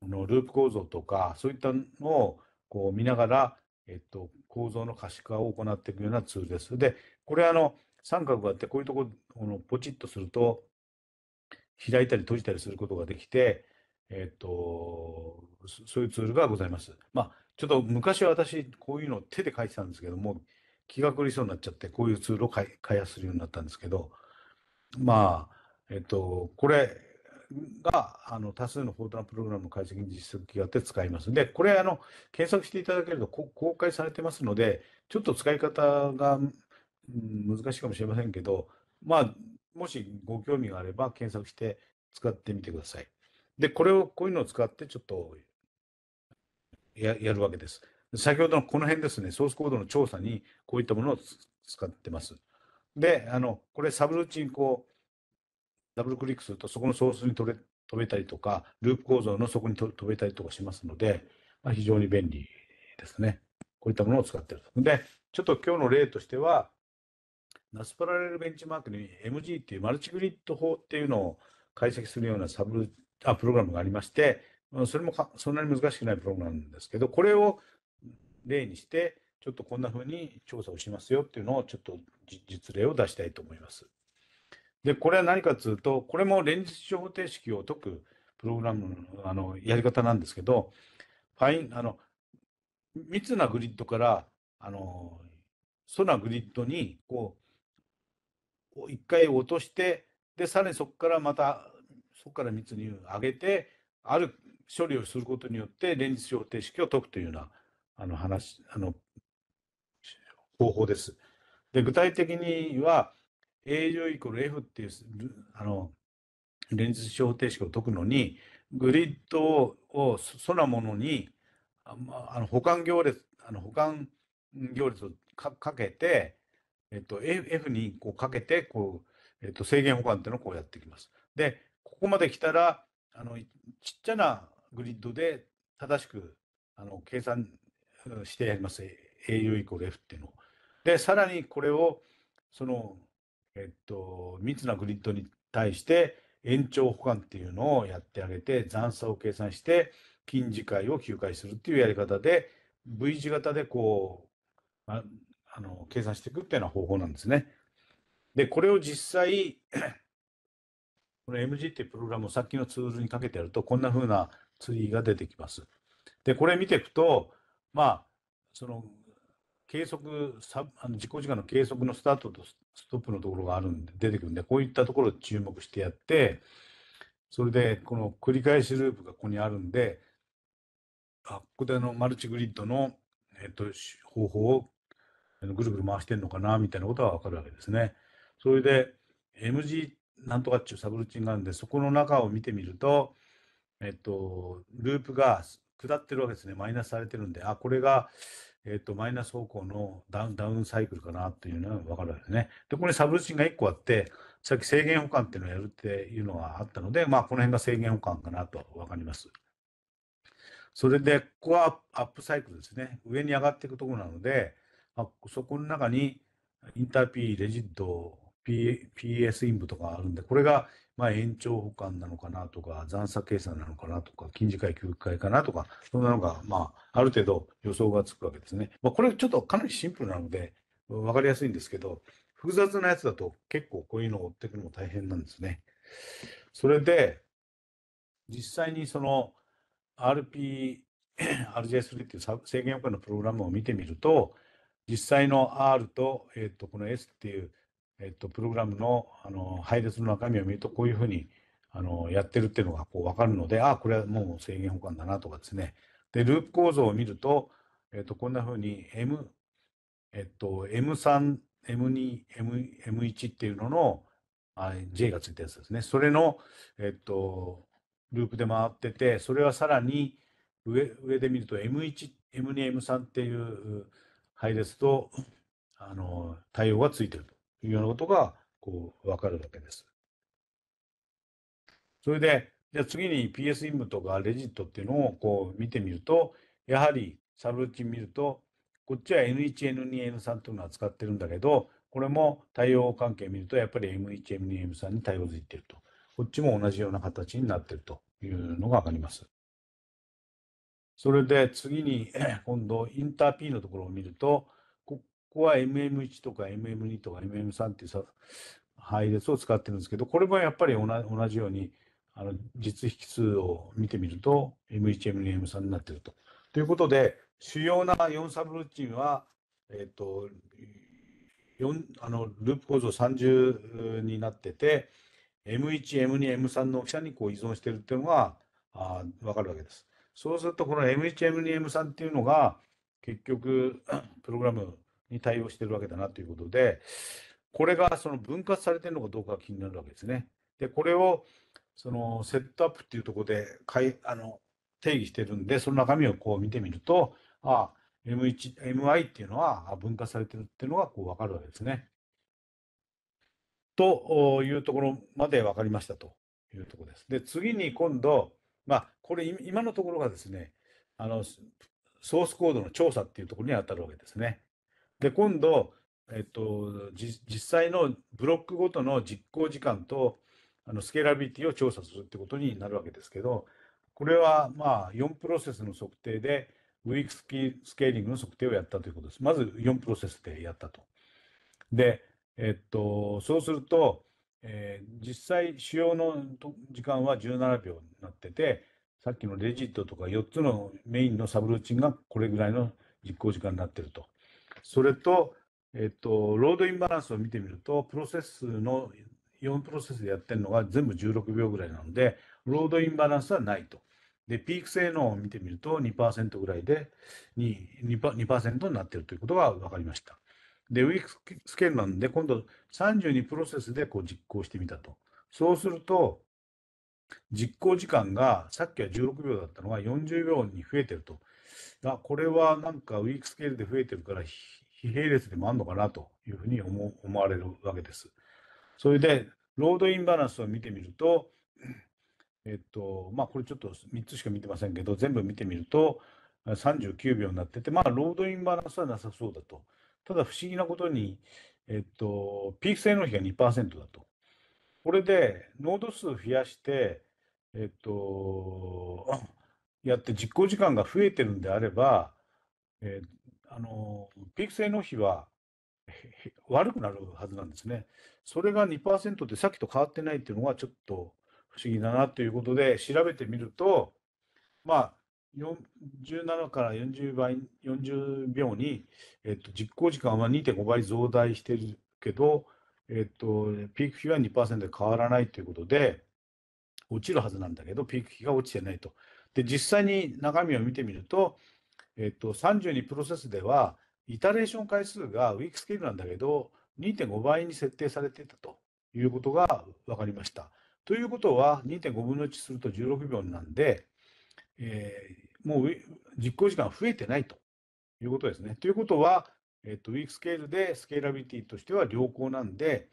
のループ構造とか、そういったのをこう見ながら、えっと、構造の可視化を行っていくようなツールです。で、これあの、三角があって、こういうところをポチッとすると、開いたり閉じたりすることができて、えっと、そういうツールがございます。まあちょっと昔は私、こういうのを手で書いてたんですけども、気が狂いそうになっちゃって、こういうツールを開発するようになったんですけど、まあ、えっと、これが、あの、多数のフォートランプログラムの解析に実績があって使います。で、これ、あの、検索していただけると公開されてますので、ちょっと使い方が難しいかもしれませんけど、まあ、もしご興味があれば、検索して使ってみてください。で、これを、こういうのを使って、ちょっと、や, やるわけです。先ほどのこの辺ですね、ソースコードの調査にこういったものを使ってます。で、あの、これサブルーチンこう、ダブルクリックするとそこのソースに飛べ、飛べたりとか、ループ構造のそこに飛べたりとかしますので、まあ、非常に便利ですね。こういったものを使ってると。で、ちょっと今日の例としては、ナスパラレルベンチマークに エムジー っていうマルチグリッド法っていうのを解析するようなサブあプログラムがありまして、それもかそんなに難しくないプログラムなんですけど、これを例にして、ちょっとこんな風に調査をしますよっていうのを、ちょっと実例を出したいと思います。で、これは何かというと、これも連立乗法程式を解くプログラムの、あのやり方なんですけど、ファインあの密なグリッドからあのソナグリッドにこう一回落として、でさらにそこからまたそこから密に上げて、ある処理をすることによって連立方程式を解くというようなあの話あの方法です。で具体的には エーじゅう イコール エフ っていうあの連立方程式を解くのに、グリッドをそのものにあの補完行列あの補完行列を か, かけて、えっと、F にこうかけてこう、えっと、制限補完っていうのをこうやっていきます。でここまで来たらあのちっちゃなグリッドで正しくあの計算してやります エーユー イコール F っていうのを。でさらにこれをその、えっと、密なグリッドに対して延長補完っていうのをやってあげて、残差を計算して近似解を求解するっていうやり方で V 字型でこうああの計算していくっていうような方法なんですね。でこれを実際この エムジー っていうプログラムをさっきのツールにかけてやるとこんな風なツリーが出てきます。でこれ見ていくと、まあその計測サあの実行時間の計測のスタートとストップのところがあるんで出てくるんで、こういったところを注目してやって、それでこの繰り返しループがここにあるんで、あここであのマルチグリッドの、えっと、方法をぐるぐる回してるのかなみたいなことが分かるわけですね。それで エムジー なんとかっていうサブルチンがあるんで、そこの中を見てみると、えっと、ループが下ってるわけですね。マイナスされてるんで、あ、これが、えっと、マイナス方向のダウン、ダウンサイクルかなっていうのが分かるわけですね。で、これサブルチンがいっこあって、さっき制限補完っていうのをやるっていうのがあったので、まあ、この辺が制限補完かなと分かります。それで、ここはアップサイクルですね。上に上がっていくところなので、あそこの中にインター P、レジッド、ピーエス インブとかあるんで、これがまあ延長補完なのかなとか、残差計算なのかなとか、近似解求解かなとか、そんなのが、まあ、ある程度予想がつくわけですね。まあ、これちょっとかなりシンプルなので、分かりやすいんですけど、複雑なやつだと結構こういうのを追っていくのも大変なんですね。それで、実際にその アールピー、アールジェースリー っていう制限補完のプログラムを見てみると、実際の R と、えっと、この S っていう、えっと、プログラムの、あの配列の中身を見るとこういうふうにあのやってるっていうのがこう分かるので、ああこれはもう制限補完だなとかですね。でループ構造を見ると、えっと、こんなふうに M、えっと、エムスリー、エムツー、エムワン っていうののあ J がついたやつですね。それの、えっと、ループで回ってて、それはさらに 上, 上で見ると エムワン、エムツー、エムスリー っていう配列とあの対応がついてると。いうようなことがこう分かるわけです。それで、じゃあ次に ピーエス インブとかレジットっていうのをこう見てみると、やはりサブルーチン見ると、こっちは エヌワン、エヌツー、エヌスリー というのは使ってるんだけど、これも対応関係見ると、やっぱり エムワン、エムツー、エムスリー に対応づいていると。こっちも同じような形になっているというのが分かります。それで次に、今度、インター P のところを見ると、ここは エムエムワン とか エムエムツー とか エムエムスリー っていう配列を使ってるんですけど、これもやっぱり同じようにあの実引数を見てみると エムワン、エムツー、エムスリー になってると。ということで、主要なよんサブルーチンは、えっと、よんあのループ構造さんじゅうになってて、エムワン、エムツー、エムスリー の大きさにこう依存してるっていうのがあ分かるわけです。そうすると、この エムワン、エムツー、エムスリー っていうのが結局プログラムに対応しているわけだなということで、これがその分割されているのかどうかが気になるわけですね。で、これをそのセットアップっていうところでかいあの定義してるんで、その中身をこう見てみると、あ、エムワン、エムアイ っていうのは分割されてるっていうのがこう分かるわけですね。というところまで分かりましたというところです。で、次に今度、まあ、これ今のところがですね、あのソースコードの調査っていうところに当たるわけですね。で今度、えっと、実際のブロックごとの実行時間とあのスケーラビリティを調査するってことになるわけですけど、これはまあよんプロセスの測定でウィークスケーリングの測定をやったということです。まずよんプロセスでやったと。で、えっと、そうすると、えー、実際使用の時間はじゅうななびょうになってて、さっきのレジットとかよっつのメインのサブルーチンがこれぐらいの実行時間になってると。それとえっと、ロードインバランスを見てみると、プロセスのよんプロセスでやってるのが全部じゅうろくびょうぐらいなので、ロードインバランスはないと。で、ピーク性能を見てみると にパーセント ぐらいで 2%, 2になっているということが分かりました。で、ウィークスケールなんで、今度さんじゅうにプロセスでこう実行してみたと。そうすると、実行時間がさっきはじゅうろくびょうだったのがよんじゅうびょうに増えてると。あ、これはなんかウィークスケールで増えてるから、非並列でもあるのかなというふうに 思, 思われるわけです。それで、ロードインバランスを見てみると、えっと、まあ、これちょっとみっつしか見てませんけど、全部見てみると、さんじゅうきゅうびょうになってて、まあ、ロードインバランスはなさそうだと。ただ、不思議なことに、えっと、ピーク性能比が にパーセント だと。これで、ノード数増やして、えっと、やって実行時間が増えてるんであれば、えーあのピーク性能比は悪くなるはずなんですね。それが にパーセント ってさっきと変わってないっていうのがちょっと不思議だなということで調べてみると、まあ、じゅうななからよんじゅうばい、よんじゅうびょうに、えっと、実行時間は にてんごばい増大してるけど、えっと、ピーク比は にパーセント で変わらないということで、落ちるはずなんだけど、ピーク比が落ちてないと。で、実際に中身を見てみると、えっと、さんじゅうにプロセスでは、イタレーション回数がウィークスケールなんだけど、にてんごばいに設定されていたということが分かりました。ということは、にてんごぶんのいちするとじゅうろくびょうなんで、えー、もう実行時間は増えてないということですね。ということは、えっと、ウィークスケールでスケーラビリティとしては良好なんで、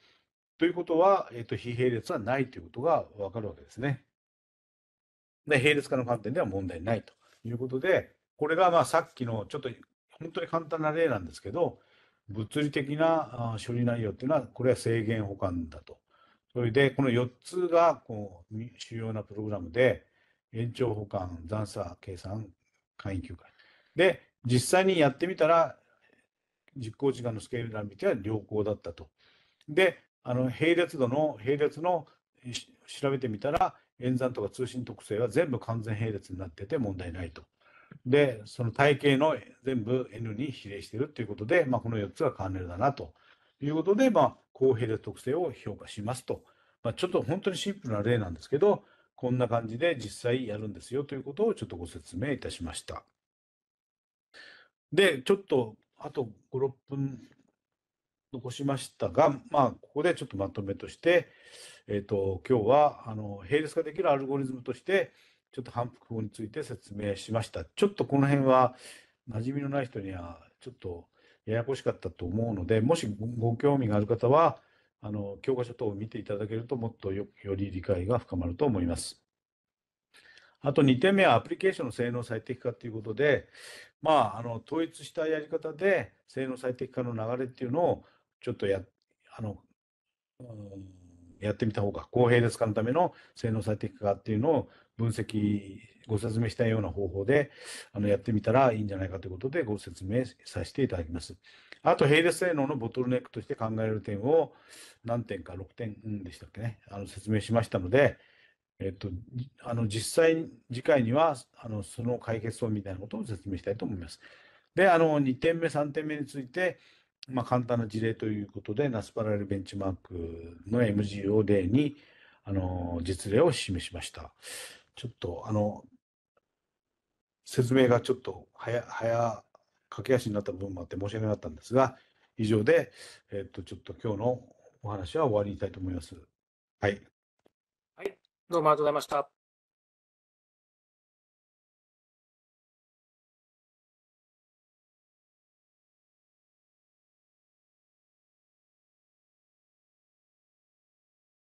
ということは、えっと、非並列はないということが分かるわけですね。で、並列化の観点では問題ないということで、これがまあさっきのちょっと本当に簡単な例なんですけど、物理的な処理内容というのは、これは制限補完だと。それで、このよっつがこう主要なプログラムで、延長補完、残差計算、簡易休暇。で、実際にやってみたら、実行時間のスケールラビリティは良好だったと。で、あの並列度の、並列の調べてみたら、演算とか通信特性は全部完全並列になってて問題ないと。で、その体系の全部 N に比例しているということで、まあ、このよっつが関連だなということで、まあ、公平で特性を評価しますと、まあ、ちょっと本当にシンプルな例なんですけど、こんな感じで実際やるんですよということをちょっとご説明いたしました。で、ちょっとあとご、ろっぷん残しましたが、まあ、ここでちょっとまとめとして、えーと、今日はあの並列化できるアルゴリズムとして、ちょっと反復法について説明しました。ちょっとこの辺は馴染みのない人にはちょっとややこしかったと思うので、もしご興味がある方は、あの教科書等を見ていただけるともっと よ, より理解が深まると思います。あとにてんめはアプリケーションの性能最適化ということで、まあ、あの統一したやり方で性能最適化の流れっていうのをちょっと や, あの、うん、やってみた方が、公平列化のための性能最適化っていうのを分析、ご説明したような方法であのやってみたらいいんじゃないかということでご説明させていただきます。あと、並列性能のボトルネックとして考えられる点を何点かろくてんでしたっけね、あの説明しましたので、えっと、あの実際、次回にはあのその解決法みたいなことを説明したいと思います。で、あのにてんめ、さんてんめについて、まあ、簡単な事例ということで、ナスパラレルベンチマークの エムジー を例にあの実例を示しました。ちょっとあの説明がちょっと早早駆け足になった部分もあって申し訳なかったんですが、以上で、えっと、ちょっと今日のお話は終わりにしたいと思います。はい、はい、どうもありがとうございました。